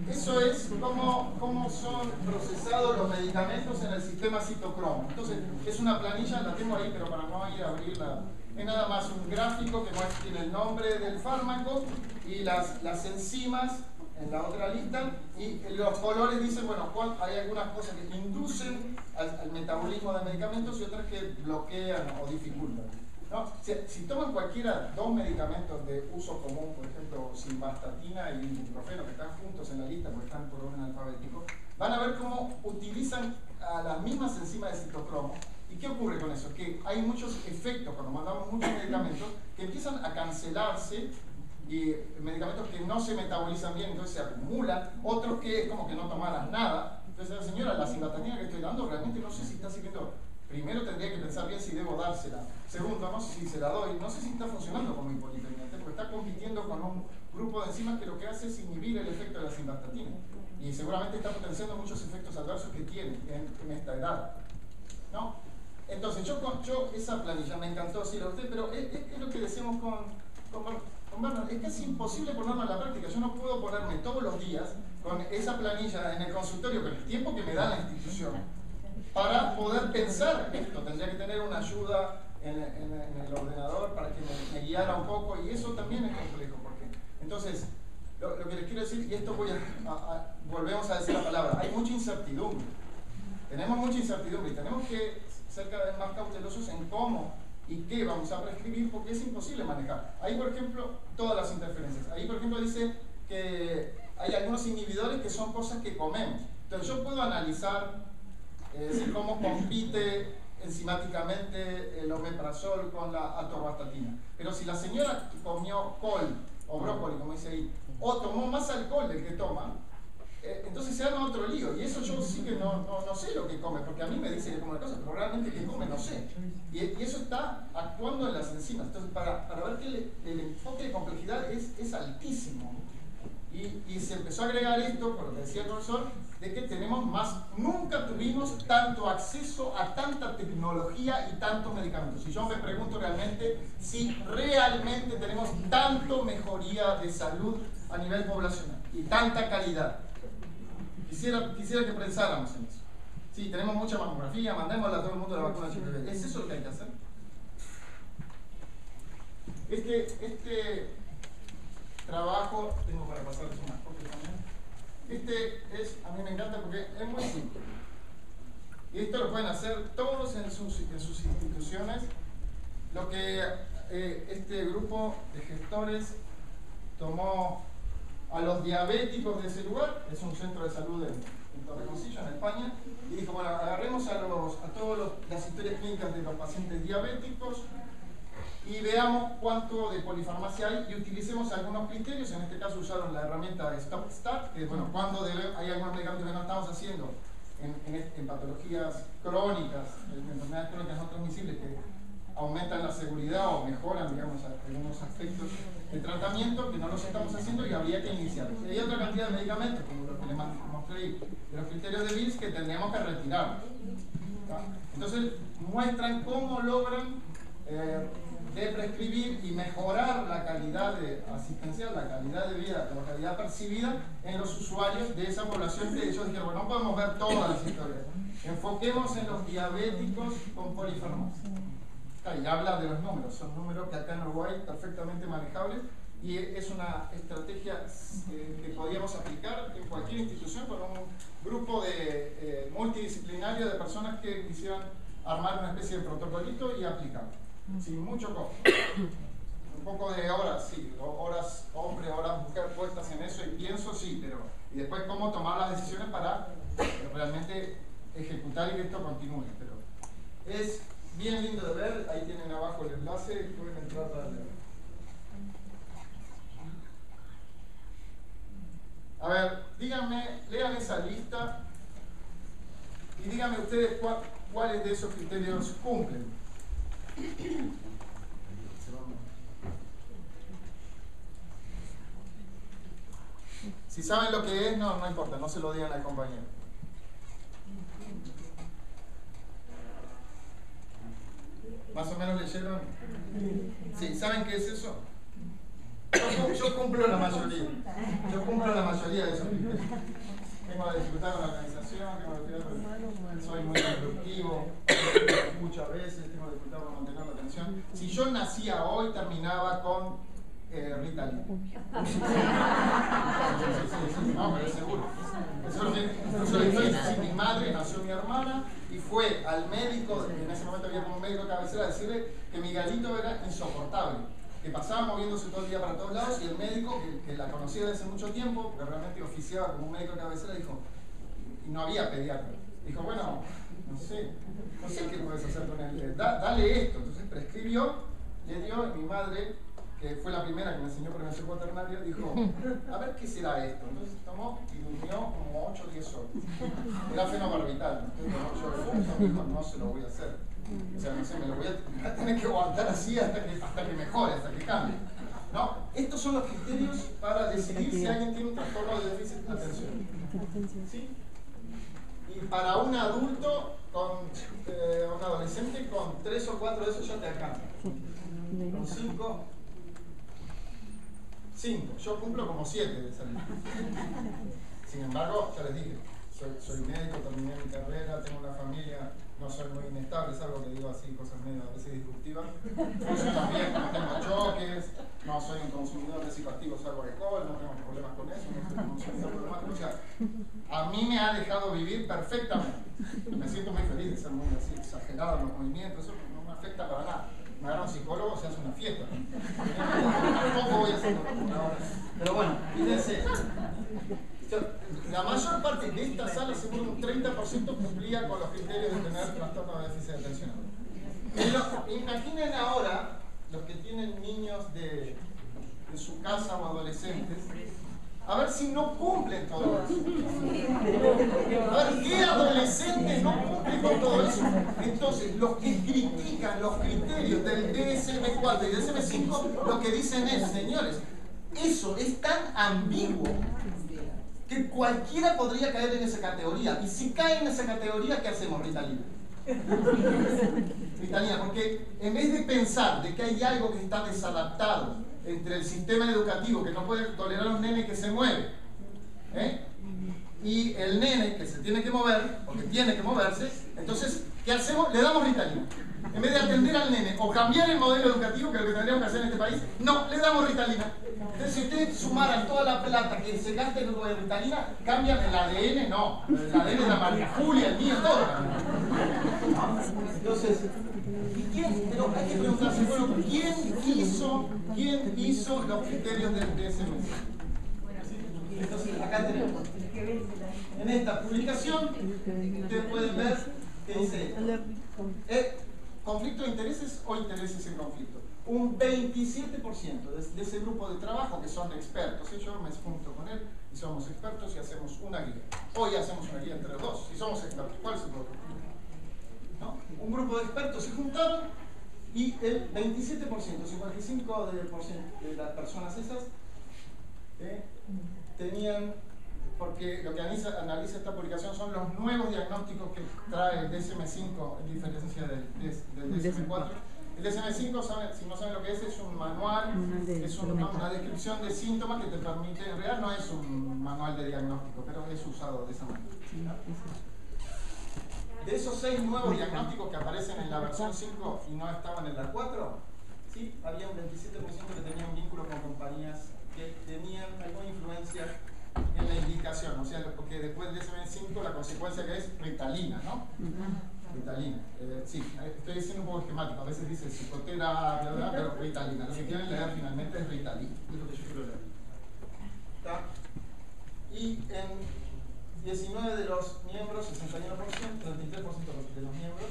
Eso es cómo, cómo son procesados los medicamentos en el sistema citocromo. Entonces, es una planilla, la tengo ahí, pero para no ir a abrirla, es nada más un gráfico que tiene el nombre del fármaco y las, las enzimas en la otra lista, y los colores dicen, bueno, hay algunas cosas que inducen al, al metabolismo de medicamentos y otras que bloquean o dificultan. No, si, si toman cualquiera dos medicamentos de uso común, por ejemplo, simvastatina y nitrofeno, que están juntos en la lista porque están por orden alfabético, van a ver cómo utilizan a las mismas enzimas de citocromo. ¿Y qué ocurre con eso? Que hay muchos efectos, cuando mandamos muchos medicamentos, que empiezan a cancelarse, y medicamentos que no se metabolizan bien, entonces se acumulan, otros que es como que no tomaras nada. Entonces, la señora, la simvastatina que estoy dando realmente no sé si está sirviendo. Primero tendría que pensar bien si debo dársela. Segundo, no sé si se la doy. No sé si está funcionando como hipolipemiante, porque está compitiendo con un grupo de enzimas que lo que hace es inhibir el efecto de la simvastatina. Y seguramente está potenciando muchos efectos adversos que tiene en, en esta edad, ¿no? Entonces, yo, yo esa planilla me encantó decirlo a usted, pero es, es lo que decimos con, con, con Bernard. Es casi imposible ponerlo en la práctica. Yo no puedo ponerme todos los días con esa planilla en el consultorio, con el tiempo que me da la institución, para poder pensar esto. Tendría que tener una ayuda en, en, en el ordenador para que me, me guiara un poco, y eso también es complejo. Porque, entonces, lo, lo que les quiero decir, y esto voy a, a, a, volvemos a decir la palabra, hay mucha incertidumbre. Tenemos mucha incertidumbre y tenemos que ser cada vez más cautelosos en cómo y qué vamos a prescribir, porque es imposible manejar. Ahí, por ejemplo, todas las interferencias. Ahí, por ejemplo, dice que hay algunos inhibidores que son cosas que comemos. Entonces, yo puedo analizar... Es decir, cómo compite enzimáticamente el omeprazol con la atorvastatina. Pero si la señora comió col o brócoli, como dice ahí, o tomó más alcohol del que toma, eh, entonces se arma otro lío. Y eso yo sí que no, no, no sé lo que come, porque a mí me dice que come una cosa, pero realmente que come no sé. Y, y eso está actuando en las enzimas. Entonces, para, para ver que el, el enfoque de complejidad es, es altísimo. Y, y se empezó a agregar esto, por lo que decía el profesor, de que tenemos más, nunca tuvimos tanto acceso a tanta tecnología y tantos medicamentos. Y yo me pregunto realmente si realmente tenemos tanto mejoría de salud a nivel poblacional y tanta calidad. Quisiera, quisiera que pensáramos en eso. Sí, tenemos mucha mamografía, mandémosla a todo el mundo la vacuna. ¿Es eso lo que hay que hacer? Este, este trabajo, tengo para pasar eso más porque también. Este es, a mí me encanta porque es muy simple. Y esto lo pueden hacer todos en sus, en sus instituciones. Lo que eh, este grupo de gestores tomó a los diabéticos de ese lugar, es un centro de salud en, en Torreconcillo, en España, y dijo, bueno, agarremos a, los, a todas las historias clínicas de los pacientes diabéticos y veamos cuánto de polifarmacia hay y utilicemos algunos criterios. En este caso usaron la herramienta de Stop Start, que bueno, cuando debe, hay algunos medicamentos que no estamos haciendo en, en, en patologías crónicas, en enfermedades crónicas no transmisibles que aumentan la seguridad o mejoran, digamos, algunos aspectos de tratamiento que no los estamos haciendo y habría que iniciarlos. Hay otra cantidad de medicamentos, como los que les mostré de los criterios de Beers, que tendríamos que retirarlos. Entonces muestran cómo logran eh, de prescribir y mejorar la calidad de asistencia, la calidad de vida, la calidad percibida en los usuarios de esa población que ellos dijeron, bueno, no podemos ver todas las historias, enfoquemos en los diabéticos con polifarmacia. Y habla de los números, son números que acá en Uruguay perfectamente manejables y es una estrategia eh, que podríamos aplicar en cualquier institución con un grupo de, eh, multidisciplinario de personas que quisieran armar una especie de protocolito y aplicarlo. Sin mucho costo, un poco de horas, sí, horas hombre, horas mujer puestas en eso y pienso, sí, pero y después cómo tomar las decisiones para realmente ejecutar y que esto continúe, pero es bien lindo de ver. Ahí tienen abajo el enlace, tuve que entrar para leer. A ver, díganme, lean esa lista y díganme ustedes cuáles de esos criterios cumplen. Si saben lo que es, no, no importa, no se lo digan al compañero. ¿Más o menos leyeron? Sí, ¿saben qué es eso? Yo, yo cumplo la mayoría. Yo cumplo la mayoría de esos criterios. Tengo la dificultad con la organización, tengo soy muy productivo, muchas veces tengo dificultad para mantener la atención. Si yo nacía hoy, terminaba con eh, Ritalina. No, pero es seguro. Eso lo hice. Si mi madre nació mi hermana y fue al médico, en ese momento había como un médico de cabecera, a decirle que mi galito era insoportable, que pasaba moviéndose todo el día para todos lados, y el médico, que, que la conocía desde hace mucho tiempo, porque realmente oficiaba como un médico de cabecera, dijo, y no había pediatra, dijo, bueno, no sé, no sé qué puedes hacer con él, da, dale esto. Entonces prescribió, le dio, y mi madre, que fue la primera que me enseñó prevención cuaternaria, dijo, a ver qué será esto. Entonces tomó y durmió como ocho o diez horas. Era fenobarbital, entonces no, yo no se lo voy a hacer. O sea, no sé, me lo voy a tener que aguantar así hasta que, hasta que mejore, hasta que cambie. ¿No? Estos son los criterios para decidir si alguien tiene un trastorno de déficit de atención. ¿Sí? Y para un adulto, con, eh, un adolescente, con tres o cuatro de esos ya te alcanza. Con cinco. Cinco. Yo cumplo como siete de esa lista. Sin embargo, ya les dije, soy, soy médico, terminé mi carrera, tengo una familia. No soy muy inestable, es algo que digo así, cosas medio a veces disruptivas. Funciono bien, no tengo choques, no soy un consumidor de psicoactivos salvo alcohol, no tengo problemas con eso, no tengo problemas con eso. A mí me ha dejado vivir perfectamente. Me siento muy feliz de ser muy así, exagerado en los movimientos, eso no me afecta para nada. Me agarra un psicólogo, o se hace una fiesta. Tampoco voy a hacer una hora. Pero bueno, fíjense. La mayor parte de esta sala, según un treinta por ciento, cumplía con los criterios de tener trastorno de déficit de atención. Los, imaginen ahora los que tienen niños de, de su casa o adolescentes, a ver si no cumplen todo eso. A ver, ¿qué adolescentes no cumplen con todo eso? Entonces, los que critican los criterios del D S M cuatro y D S M cinco, lo que dicen es, señores, eso es tan ambiguo que cualquiera podría caer en esa categoría. Y si cae en esa categoría, ¿qué hacemos? Ritalina. Ritalina, porque en vez de pensar de que hay algo que está desadaptado entre el sistema educativo, que no puede tolerar a un nene que se mueve, ¿eh? Y el nene que se tiene que mover, o que tiene que moverse, entonces, ¿qué hacemos? Le damos Ritalina. En vez de atender al nene o cambiar el modelo educativo, que es lo que tendríamos que hacer en este país, no, le damos Ritalina. Entonces, si ustedes sumaran toda la plata que se gasta en de Ritalina, cambian el A D N, no. El A D N es la María Julia, el mío, todo. Entonces, ¿y quién? Pero hay que preguntarse, bueno, ¿quién hizo, quién hizo los criterios del D S M cinco? Entonces, acá tenemos. En esta publicación, ustedes pueden ver que dice eh, conflicto de intereses o intereses en conflicto. Un veintisiete por ciento de, de ese grupo de trabajo que son expertos. ¿Sí? Yo me junto con él y somos expertos y hacemos una guía. Hoy hacemos una guía entre los dos y somos expertos. ¿Cuál es el problema? ¿No? Un grupo de expertos se juntaron y el veintisiete por ciento, cincuenta y cinco por ciento de, de las personas esas eh, tenían, porque lo que analiza, analiza esta publicación son los nuevos diagnósticos que trae el D S M cinco en diferencia del, del, del D S M cuatro. El D S M cinco, sabe, si no saben lo que es, es un manual, es un, una descripción de síntomas que te permite, en realidad no es un manual de diagnóstico, pero es usado de esa manera. De esos seis nuevos diagnósticos que aparecen en la versión cinco y no estaban en la cuatro, sí, había un veintisiete por ciento que tenía un vínculo con compañías que tenían alguna influencia en la indicación, o sea, porque después del D S M cinco la consecuencia que es Ritalina, ¿no? Uh-huh. Ritalina, eh, sí, estoy diciendo un poco esquemático, a veces dice psicoterapia, ¿verdad? Pero Ritalina, lo que quieren leer finalmente es Ritalina, es lo que yo quiero leer. ¿Está? Y en diecinueve de los miembros, sesenta y uno por ciento, treinta y tres por ciento de los miembros,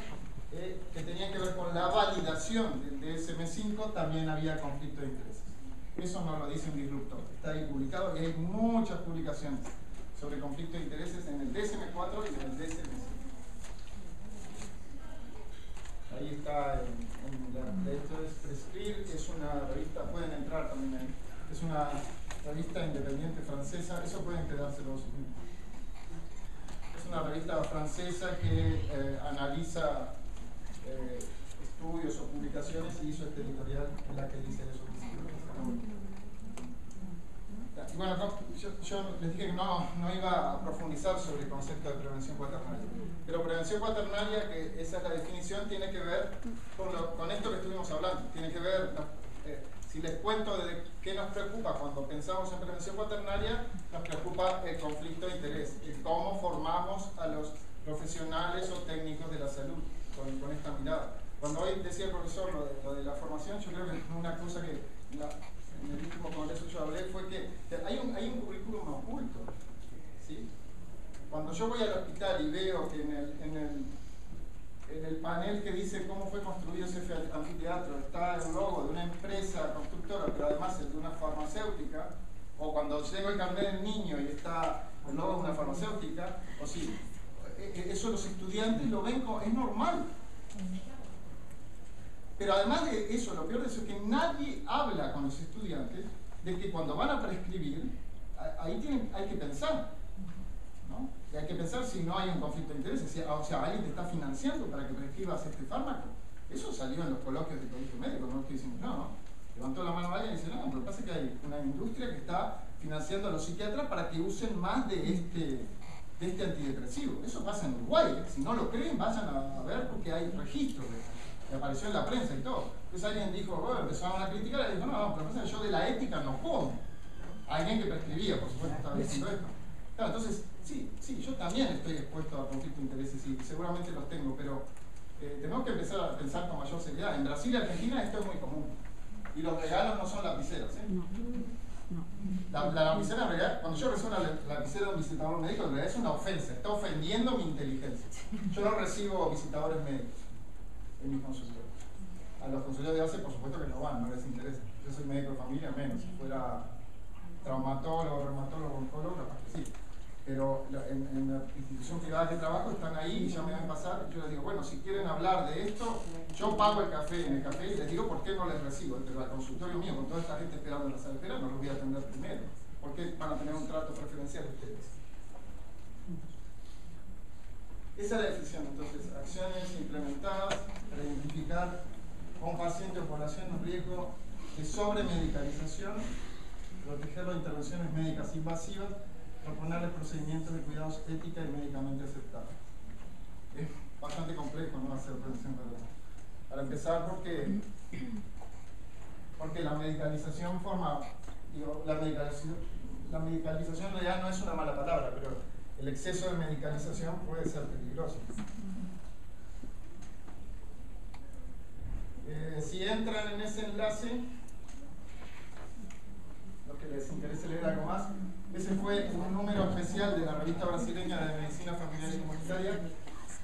eh, que tenían que ver con la validación del D S M cinco, también había conflicto de intereses. Eso no lo dice un disruptor, está ahí publicado y hay muchas publicaciones sobre conflicto de intereses en el D S M cuatro y en el D S M cinco. Ahí está, en, en la, esto es Prescrire, que es una revista, pueden entrar también ahí, es una revista independiente francesa, eso pueden quedárselo. Es una revista francesa que eh, analiza eh, estudios o publicaciones y hizo este editorial en la que dice eso. Y bueno, yo, yo les dije que no, no iba a profundizar sobre el concepto de prevención cuaternaria, pero prevención cuaternaria, que esa es la definición, tiene que ver con, lo, con esto que estuvimos hablando, tiene que ver, eh, si les cuento de qué nos preocupa cuando pensamos en prevención cuaternaria, nos preocupa el conflicto de interés, el cómo formamos a los profesionales o técnicos de la salud con, con esta mirada. Cuando hoy decía el profesor lo de, lo de la formación, yo creo que una cosa que la, en el último congreso yo hablé fue que hay un, hay un currículum oculto, ¿sí? Cuando yo voy al hospital y veo que en el, en el, en el panel que dice cómo fue construido ese anfiteatro está el logo de una empresa constructora, pero además el de una farmacéutica, o cuando llego y cambié el niño y está el logo de una farmacéutica, o sí, eso los estudiantes lo ven como es normal. Pero además de eso, lo peor de eso es que nadie habla con los estudiantes de que cuando van a prescribir, ahí tienen, hay que pensar, ¿no? Y hay que pensar si no hay un conflicto de intereses, si, o sea, alguien te está financiando para que prescribas este fármaco. Eso salió en los coloquios del colegio médico, no estoy diciendo, no, no. Levantó la mano alguien y dice, no, lo que pasa es que hay una industria que está financiando a los psiquiatras para que usen más de este, de este antidepresivo. Eso pasa en Uruguay, si no lo creen, vayan a, a ver porque hay registros de eso. Y apareció en la prensa y todo. Entonces alguien dijo, bueno, empezaron a criticar y dijo, no, no, pero pasa que yo de la ética no puedo. Alguien que prescribía, por supuesto, estaba diciendo esto. Claro, entonces, sí, sí, yo también estoy expuesto a conflicto de intereses y seguramente los tengo, pero eh, tenemos que empezar a pensar con mayor seriedad. En Brasil y Argentina esto es muy común. Y los regalos no son lapiceras, ¿eh? La, la lapicera, en realidad, cuando yo recibo una lapicera de un visitador médico, en realidad es una ofensa, está ofendiendo mi inteligencia. Yo no recibo visitadores médicos en mis consultorios. A los consultorios de base, por supuesto que no van, no les interesa. Yo soy médico de familia, menos. Si fuera traumatólogo, reumatólogo, oncólogo, capaz que sí. Pero en, en la institución privada que trabajo están ahí y ya me van a pasar. Yo les digo, bueno, si quieren hablar de esto, yo pago el café en el café y les digo por qué no les recibo. Pero al consultorio mío, con toda esta gente esperando en la sala de espera, no los voy a atender primero. Porque van a tener un trato preferencial ustedes. Esa es la decisión, entonces, acciones implementadas para identificar a un paciente o población en riesgo de sobremedicalización, proteger las intervenciones médicas invasivas, proponerles procedimientos de cuidados ética y médicamente aceptables. Es bastante complejo, ¿no?, hacer prevención preventiva. Para empezar, porque, porque la medicalización forma, digo, la medicalización, la medicalización en realidad no es una mala palabra, pero el exceso de medicalización puede ser peligroso. Eh, si entran en ese enlace, lo que les interese leer algo más, ese fue un número especial de la revista brasileña de Medicina Familiar y Comunitaria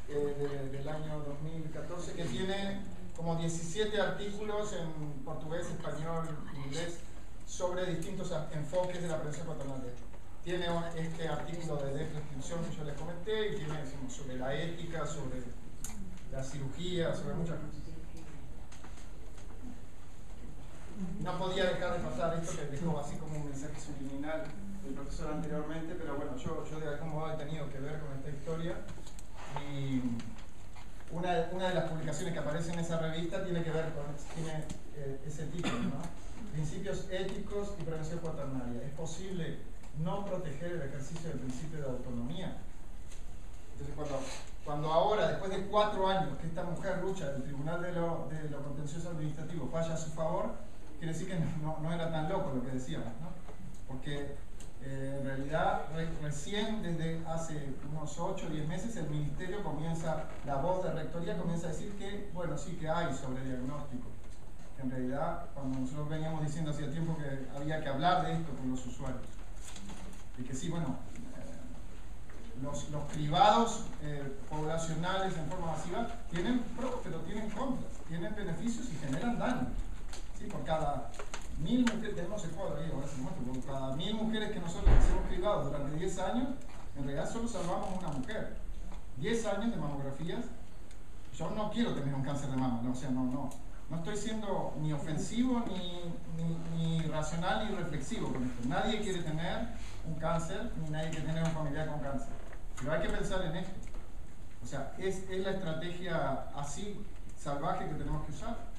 eh, de, del año dos mil catorce, que tiene como diecisiete artículos en portugués, español, inglés, sobre distintos enfoques de la prevención paternal. Tiene este artículo de desprescripción que yo les comenté, y tiene sobre la ética, sobre la cirugía, sobre muchas cosas. No podía dejar de pasar esto que dejó así como un mensaje subliminal el profesor anteriormente, pero bueno, yo, yo de algún modo he tenido que ver con esta historia, y una, una de las publicaciones que aparece en esa revista tiene que ver con tiene, eh, ese título, ¿no? Principios éticos y prevención cuaternaria. ¿Es posible no proteger el ejercicio del principio de autonomía? Entonces, cuando, cuando ahora, después de cuatro años que esta mujer lucha del Tribunal de lo, de lo Contencioso Administrativo falla a su favor, quiere decir que no, no era tan loco lo que decíamos, ¿no? Porque eh, en realidad re, recién desde hace unos ocho o diez meses el ministerio comienza, la voz de rectoría comienza a decir que, bueno, sí que hay sobrediagnóstico. En realidad, cuando nosotros veníamos diciendo hacía tiempo que había que hablar de esto con los usuarios. Y que sí, bueno, eh, los, los privados eh, poblacionales en forma masiva tienen pros, pero tienen contras, tienen beneficios y generan daños. Por cada mil mujeres, tenemos el cuadro ahí, ahora se muestra, por cada mil mujeres que nosotros hemos privado durante diez años, en realidad solo salvamos una mujer. diez años de mamografías. Yo no quiero tener un cáncer de mama, no, o sea, no, no, no estoy siendo ni ofensivo, ni, ni, ni racional, ni reflexivo con esto. Nadie quiere tener un cáncer, ni nadie quiere tener un familiar con cáncer. Pero hay que pensar en esto. O sea, es, es la estrategia así, salvaje, que tenemos que usar.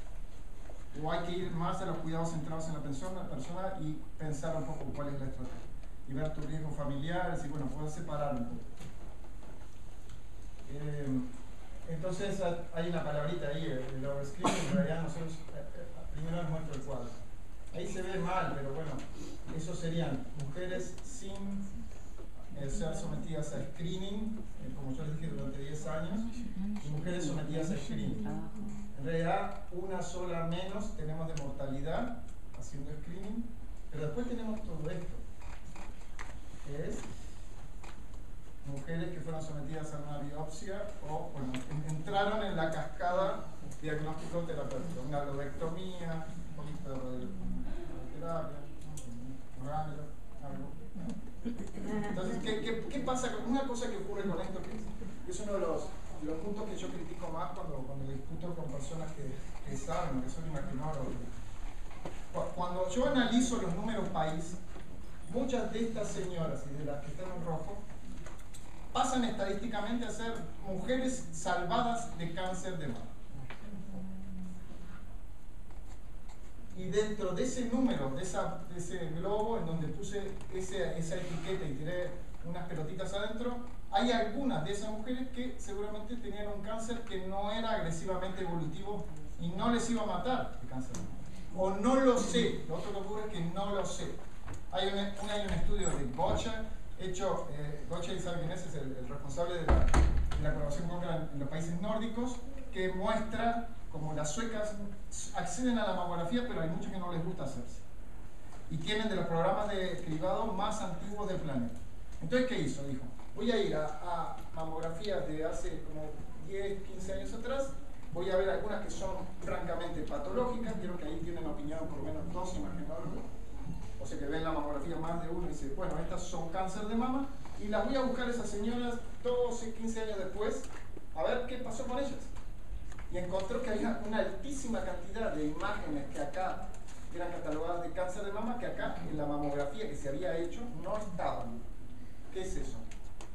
O hay que ir más a los cuidados centrados en la persona, la persona y pensar un poco cuál es la estrategia. Y ver tu riesgo familiar, y bueno, poder separar un poco. Eh, entonces, hay una palabrita ahí, el overscreening, en realidad nosotros, primero les muestro el cuadro. Ahí se ve mal, pero bueno, eso serían mujeres sin eh, ser sometidas a screening, eh, como yo les dije durante diez años, y mujeres sometidas a screening. En realidad, una sola menos tenemos de mortalidad haciendo screening, pero después tenemos todo esto, que es mujeres que fueron sometidas a una biopsia o, bueno, entraron en la cascada diagnóstico-terapéutica, una lobectomía, un poquito de radioterapia, un radio, algo. Entonces, ¿qué, qué, qué pasa? Una cosa que ocurre con esto, que es uno de los... los puntos que yo critico más cuando, cuando discuto con personas que, que saben, que son imaginólogos. Cuando yo analizo los números país, muchas de estas señoras y de las que están en rojo pasan estadísticamente a ser mujeres salvadas de cáncer de mama. Y dentro de ese número, de, esa, de ese globo en donde puse ese, esa etiqueta y tiré unas pelotitas adentro, hay algunas de esas mujeres que seguramente tenían un cáncer que no era agresivamente evolutivo y no les iba a matar el cáncer. O no lo sé, lo otro que ocurre es que no lo sé. Hay un, un, hay un estudio de Bocher, hecho, eh, Bocher, Isabel Guinness es el, el responsable de la, de la colaboración Cochrane en los países nórdicos, que muestra como las suecas acceden a la mamografía, pero hay muchos que no les gusta hacerse. Y tienen de los programas de cribado más antiguos del planeta. Entonces, ¿qué hizo? Dijo, voy a ir a, a mamografías de hace como diez, quince años atrás, voy a ver algunas que son francamente patológicas, creo que ahí tienen opinión por lo menos dos imaginólogos, o sea que ven la mamografía más de uno y dicen, bueno, estas son cáncer de mama, y las voy a buscar a esas señoras doce, quince años después, a ver qué pasó con ellas. Y encontró que había una altísima cantidad de imágenes que acá eran catalogadas de cáncer de mama, que acá en la mamografía que se había hecho no estaban. ¿Qué es eso?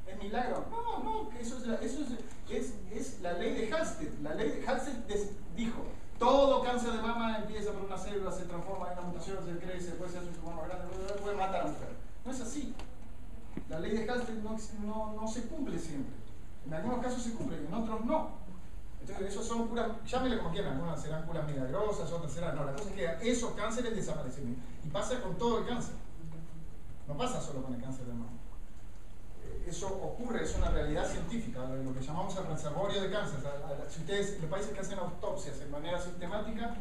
¿Es milagro? No, no, que eso, es la, eso es, es, es la ley de Halstead. La ley de Halstead dijo, Todo cáncer de mama empieza por una célula, se transforma en una mutación, se crece, después se hace un tumor grande, puede matar a la mujer. No es así. La ley de Halstead no, no, no se cumple siempre. En algunos casos se cumple, en otros no. Entonces, esos son curas, llámenle como quieran, algunas serán curas milagrosas, otras serán. No, la cosa es que esos cánceres desaparecen. Y pasa con todo el cáncer. No pasa solo con el cáncer de mama. Eso ocurre, es una realidad científica, lo que llamamos el reservorio de cáncer. Si ustedes, los países que hacen autopsias de manera sistemática,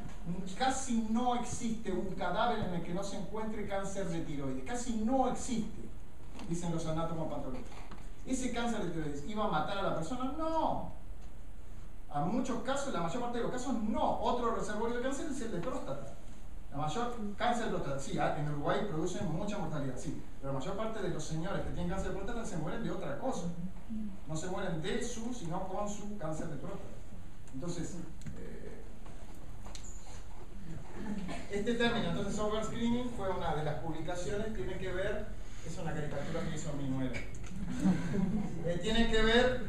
casi no existe un cadáver en el que no se encuentre cáncer de tiroides. Casi no existe, dicen los anatomopatólogos. ¿Ese cáncer de tiroides iba a matar a la persona? No. A muchos casos, la mayor parte de los casos, no. Otro reservorio de cáncer es el de próstata. La mayor cáncer de próstata, sí, en Uruguay producen mucha mortalidad, sí, pero la mayor parte de los señores que tienen cáncer de próstata se mueren de otra cosa, no se mueren de su, sino con su cáncer de próstata. Entonces, eh, este término, entonces, over screening, fue una de las publicaciones, tiene que ver, es una caricatura que hizo mi nuera, eh, tiene que ver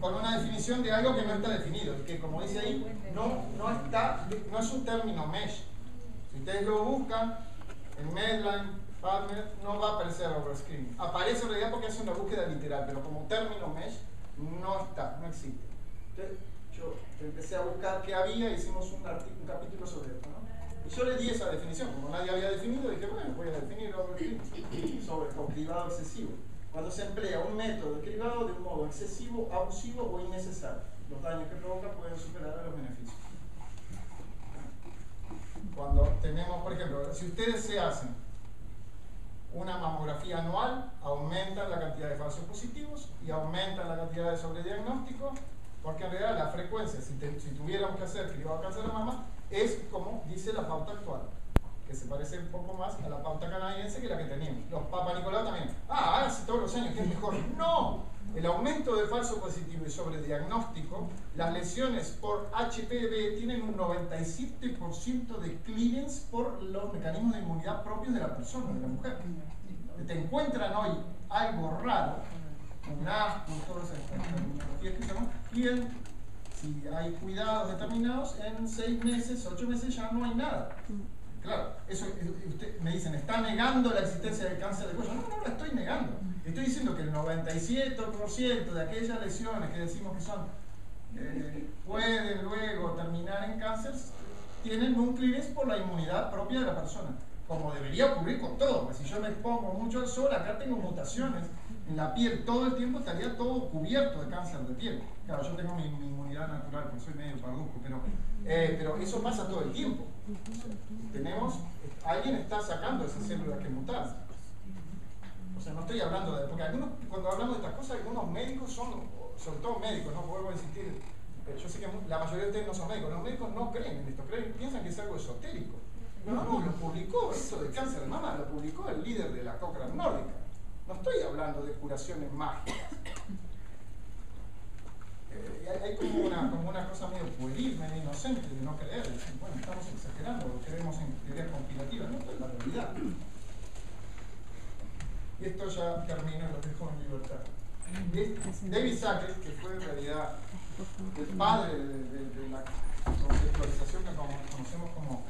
con una definición de algo que no está definido, que como dice ahí, no, no está, no es un término mesh. Si ustedes lo buscan en Medline, Palmer, no va a aparecer overscreening. Aparece en realidad porque hace una búsqueda literal, pero como término mesh no está, no existe. Entonces yo empecé a buscar qué había, hicimos un, un capítulo sobre esto, ¿no? Y yo le di esa definición, como nadie había definido, dije, bueno, voy a definir overscreening sobre con cribado excesivo. Cuando se emplea un método de cribado de un modo excesivo, abusivo o innecesario, los daños que provoca pueden superar a los beneficios. Cuando tenemos, por ejemplo, si ustedes se hacen una mamografía anual, aumentan la cantidad de falsos positivos y aumentan la cantidad de sobrediagnósticos, porque en realidad la frecuencia, si, te, si tuviéramos que hacer cribado de cáncer de mama, es como dice la pauta actual, que se parece un poco más a la pauta canadiense que la que teníamos. Los Papa Nicolau también, ah, háganse todos los años, que es mejor. ¡No! El aumento de falso positivo y sobrediagnóstico, las lesiones por H P V tienen un noventa y siete por ciento de clearance por los mecanismos de inmunidad propios de la persona, de la mujer. Te encuentran hoy algo raro, con asco, todas esas terminologías que estamos, y el, si hay cuidados determinados, en seis meses, ocho meses ya no hay nada. Claro, eso, usted, me dicen, ¿está negando la existencia del cáncer de cuello? No, no la estoy negando. Estoy diciendo que el noventa y siete por ciento de aquellas lesiones que decimos que son, eh, pueden luego terminar en cáncer, tienen un clearance por la inmunidad propia de la persona. Como debería ocurrir con todo, porque si yo me expongo mucho al sol, acá tengo mutaciones en la piel todo el tiempo, estaría todo cubierto de cáncer de piel. Claro, yo tengo mi, mi inmunidad natural, porque soy medio parduzco, pero, eh, pero eso pasa todo el tiempo. Tenemos, alguien está sacando esas células que mutan. O sea, no estoy hablando de... Porque algunos, cuando hablamos de estas cosas, algunos médicos son, sobre todo médicos, no vuelvo a insistir, pero yo sé que la mayoría de ustedes no son médicos, los médicos no creen en esto, creen, piensan que es algo esotérico. No, no, lo publicó, eso de cáncer de mama lo publicó el líder de la Cochrane nórdica. No estoy hablando de curaciones mágicas. Eh, hay como una, como una cosa medio pueril, medio inocente de no creer. Bueno, estamos exagerando, lo creemos en teorías conspirativas, no, esto es la realidad. Y esto ya termino y los dejo en libertad. David Sackett, que fue en realidad el padre de, de, de la conceptualización que conocemos como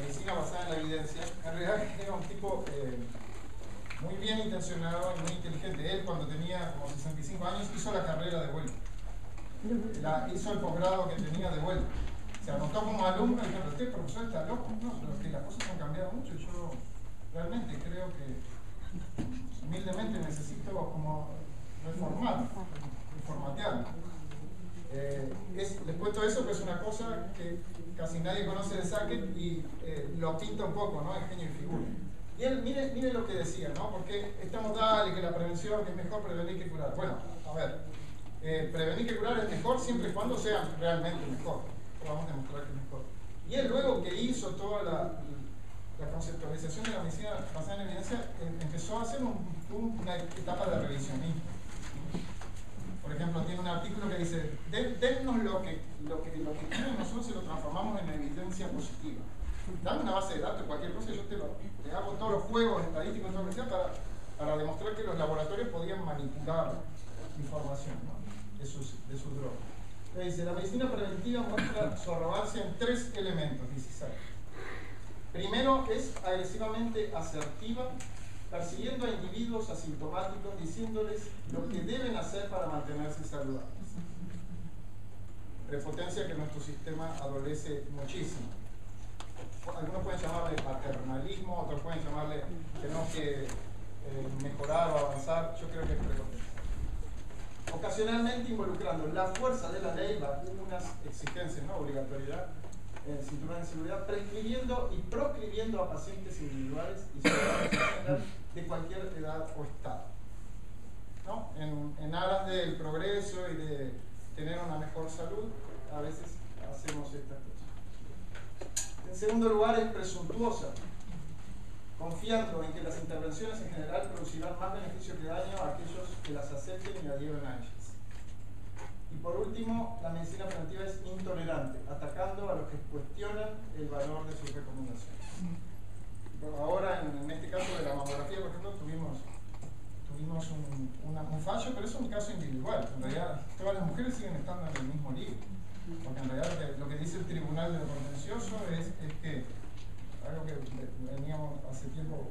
medicina basada en la evidencia, en realidad era un tipo eh, muy bien intencionado y muy inteligente. Él, cuando tenía como sesenta y cinco años, hizo la carrera de vuelta. La, hizo el posgrado que tenía de vuelta. Se anotó como alumno y dijo, este profesor está loco. No, pero es que las cosas han cambiado mucho. Yo realmente creo que humildemente necesito como reformar, reformatear. Eh, es, les cuento eso, pues es una cosa que casi nadie conoce de Sackett y eh, lo pinta un poco, ¿no? Ingenio y figura. Y él, mire, mire lo que decía, ¿no? Porque estamos dale que la prevención, que es mejor prevenir que curar. Bueno, a ver, eh, prevenir que curar es mejor siempre y cuando sea realmente mejor. Vamos a demostrar que es mejor. Y él luego que hizo toda la, la conceptualización de la medicina basada en evidencia, eh, empezó a hacer un, un, una etapa de revisionismo. Por ejemplo, tiene un artículo que dice, dennos lo que, lo que, lo que tienen, nosotros se lo transformamos en evidencia positiva. Dame una base de datos, cualquier cosa, yo te, lo, te hago todos los juegos estadísticos todo lo que sea, para, para demostrar que los laboratorios podían manipular información, ¿no? de sus, de sus drogas. Me dice, la medicina preventiva muestra su arrogancia en tres elementos, dice Sackett. Primero, es agresivamente asertiva, persiguiendo a individuos asintomáticos, diciéndoles lo que deben hacer para mantenerse saludables. Prepotencia que nuestro sistema adolece muchísimo. Algunos pueden llamarle paternalismo, otros pueden llamarle tenemos que eh, mejorar o avanzar. Yo creo que es prepotencia. Ocasionalmente involucrando la fuerza de la ley, vacunas, exigencias, ¿no? Obligatoriedad, eh, cinturón de seguridad, prescribiendo y proscribiendo a pacientes individuales y ciudadanos en general de cualquier edad o estado, ¿no? En, en aras del progreso y de tener una mejor salud, a veces hacemos estas cosas. En segundo lugar, es presuntuosa, confiando en que las intervenciones en general producirán más beneficio que daño a aquellos que las acepten y adhieran a ellas. Y por último, la medicina preventiva es intolerante, atacando a los que cuestionan el valor de sus recomendaciones. Ahora, en, en este caso de la mamografía, por ejemplo, tuvimos, tuvimos un, una, un fallo, pero es un caso individual. En realidad, todas las mujeres siguen estando en el mismo libro, porque en realidad lo que, lo que dice el Tribunal de lo Contencioso es, es que algo que veníamos hace tiempo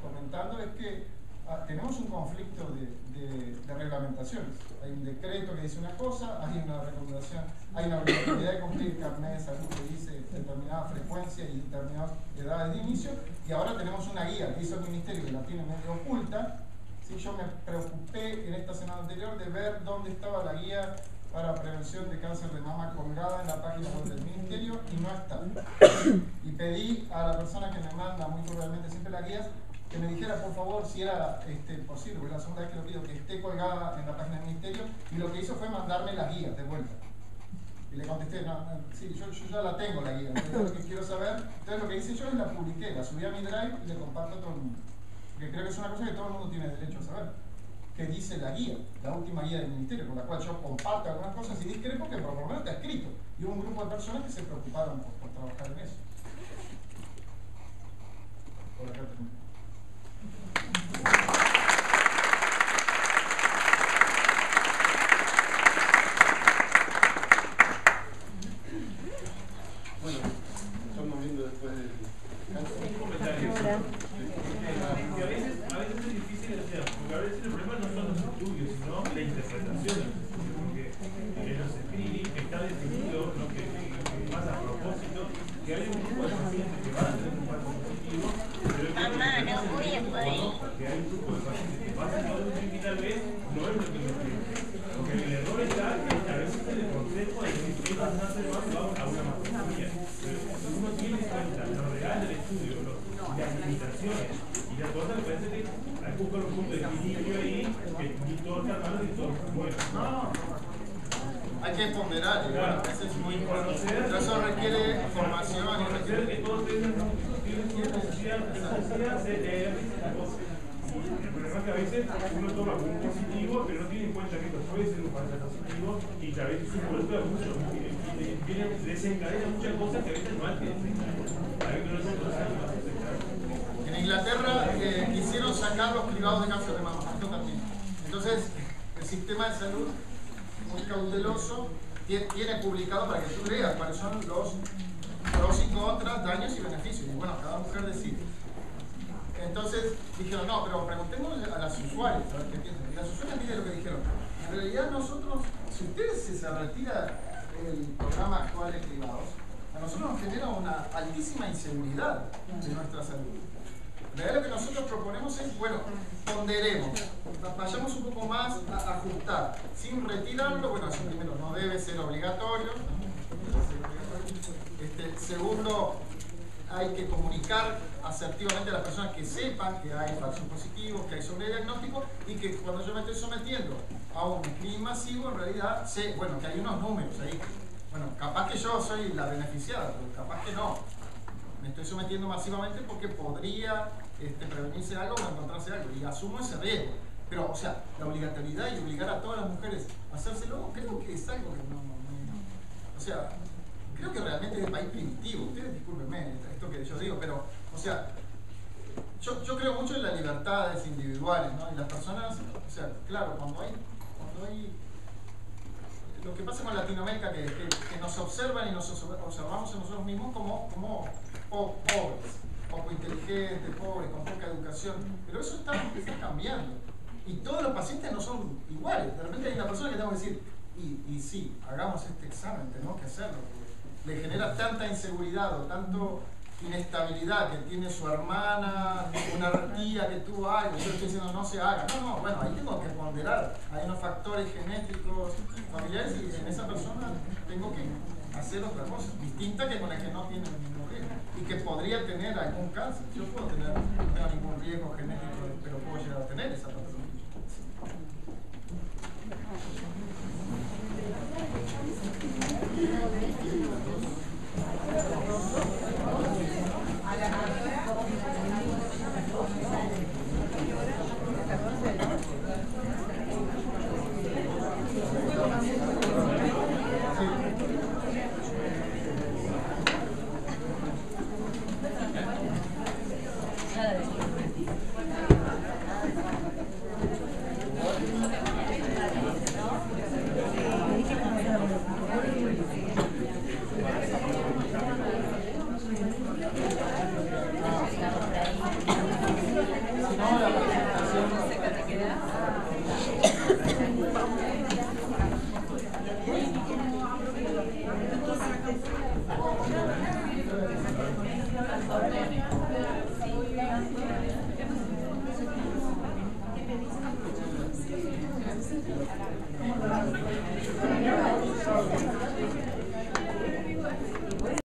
comentando es que ah, tenemos un conflicto de, de, de reglamentaciones. Hay un decreto que dice una cosa, hay una recomendación, hay una obligatoriedad de cumplir carnet de salud que dice determinada frecuencia y determinadas edades de inicio, y ahora tenemos una guía que hizo el Ministerio que la tiene medio oculta. Sí, yo me preocupé en esta semana anterior de ver dónde estaba la guía para prevención de cáncer de mama colgada en la página web del Ministerio y no está. Y pedí a la persona que me manda muy probablemente siempre la guía que me dijera por favor si era este, posible, porque la segunda vez que lo pido que esté colgada en la página del Ministerio, y lo que hizo fue mandarme la guía de vuelta. Y le contesté, no, no sí, yo, yo ya la tengo la guía, entonces lo que quiero saber, entonces lo que hice yo es la publiqué, la subí a mi drive y le comparto a todo el mundo. Porque creo que es una cosa que todo el mundo tiene derecho a saber. Que dice la guía, la última guía del Ministerio, con la cual yo comparto algunas cosas y discrepo, que por lo menos está escrito. Y hubo un grupo de personas que se preocuparon por, por trabajar en eso. Por acá termino. Bueno, estamos viendo después del un comentario. Eh, a, veces, a veces es difícil hacer, porque a veces el problema no son los estudios, sino la interpretación. Porque en los screening está definido lo que, que pasa a propósito, que hay un grupo de pacientes que van a tener un cuadro positivo, pero que hay un grupo de pacientes que van a tener un positivo y tal vez no es lo que nos piden. Porque el error está que a veces se le consejo de que si vas a hacer más, vamos a una mastografía. Pero si uno tiene en cuenta lo real del estudio, lo, las limitaciones y las cosas, me parece que hay que buscar un punto de equilibrio ahí, que todo está malo y todo está bueno. No, hay que ponderar, claro. Eso es muy importante. Pero eso requiere formación. Conocer que todos tienen necesidades de las cosas. El problema es que a veces uno toma un positivo, pero no tiene en cuenta que esto puede ser un falso positivo y que a veces su cuerpo desencadena muchas cosas que a veces no hay que desencadenar. En Inglaterra eh, quisieron sacar los privados de cáncer de mama, esto también. Entonces, el sistema de salud, muy cauteloso, tiene, tiene publicado para que tú veas cuáles son los pros y contras, daños y beneficios. Y bueno, cada mujer decide. Entonces dijeron, no, pero preguntémosle a las usuarias, a ver qué piensan. Y las usuarias miren lo que dijeron. En realidad nosotros, si ustedes se retiran el programa actual de privados, a nosotros nos genera una altísima inseguridad de nuestra salud. En realidad lo que nosotros proponemos es, bueno, ponderemos, vayamos un poco más a ajustar, sin retirarlo. Bueno, eso primero no debe ser obligatorio. Este, segundo, hay que comunicar asertivamente a las personas que sepan que hay falsos positivos, que hay sobrediagnóstico y que cuando yo me estoy sometiendo a un screening masivo, en realidad sé, bueno, que hay unos números ahí. Bueno, capaz que yo soy la beneficiada, pero capaz que no. Me estoy sometiendo masivamente porque podría este, prevenirse algo o encontrarse algo y asumo ese riesgo. Pero, o sea, la obligatoriedad y obligar a todas las mujeres a hacérselo, creo que es algo que no... no, no. O sea... Creo que realmente es el país primitivo, ustedes discúlpenme esto que yo digo, pero, o sea, yo, yo creo mucho en las libertades individuales, ¿no? Y las personas, o sea, claro, cuando hay, cuando hay lo que pasa con Latinoamérica, que, que, que nos observan y nos observamos a nosotros mismos como, como po pobres, poco inteligentes, pobres, con poca educación, pero eso está, está cambiando. Y todos los pacientes no son iguales. De repente hay una persona que tenemos que decir, y, y sí, hagamos este examen, tenemos que hacerlo. Le genera tanta inseguridad o tanto inestabilidad que tiene su hermana, una tía que tuvo algo, yo estoy diciendo no se haga. No, no, bueno, ahí tengo que ponderar. Hay unos factores genéticos, familiares, y en esa persona tengo que hacer otra cosa, distinta que con la que no tiene ningún riesgo y que podría tener algún cáncer. Yo puedo tener, no tengo ningún riesgo genético, pero puedo llegar a tener esa persona. Thank you.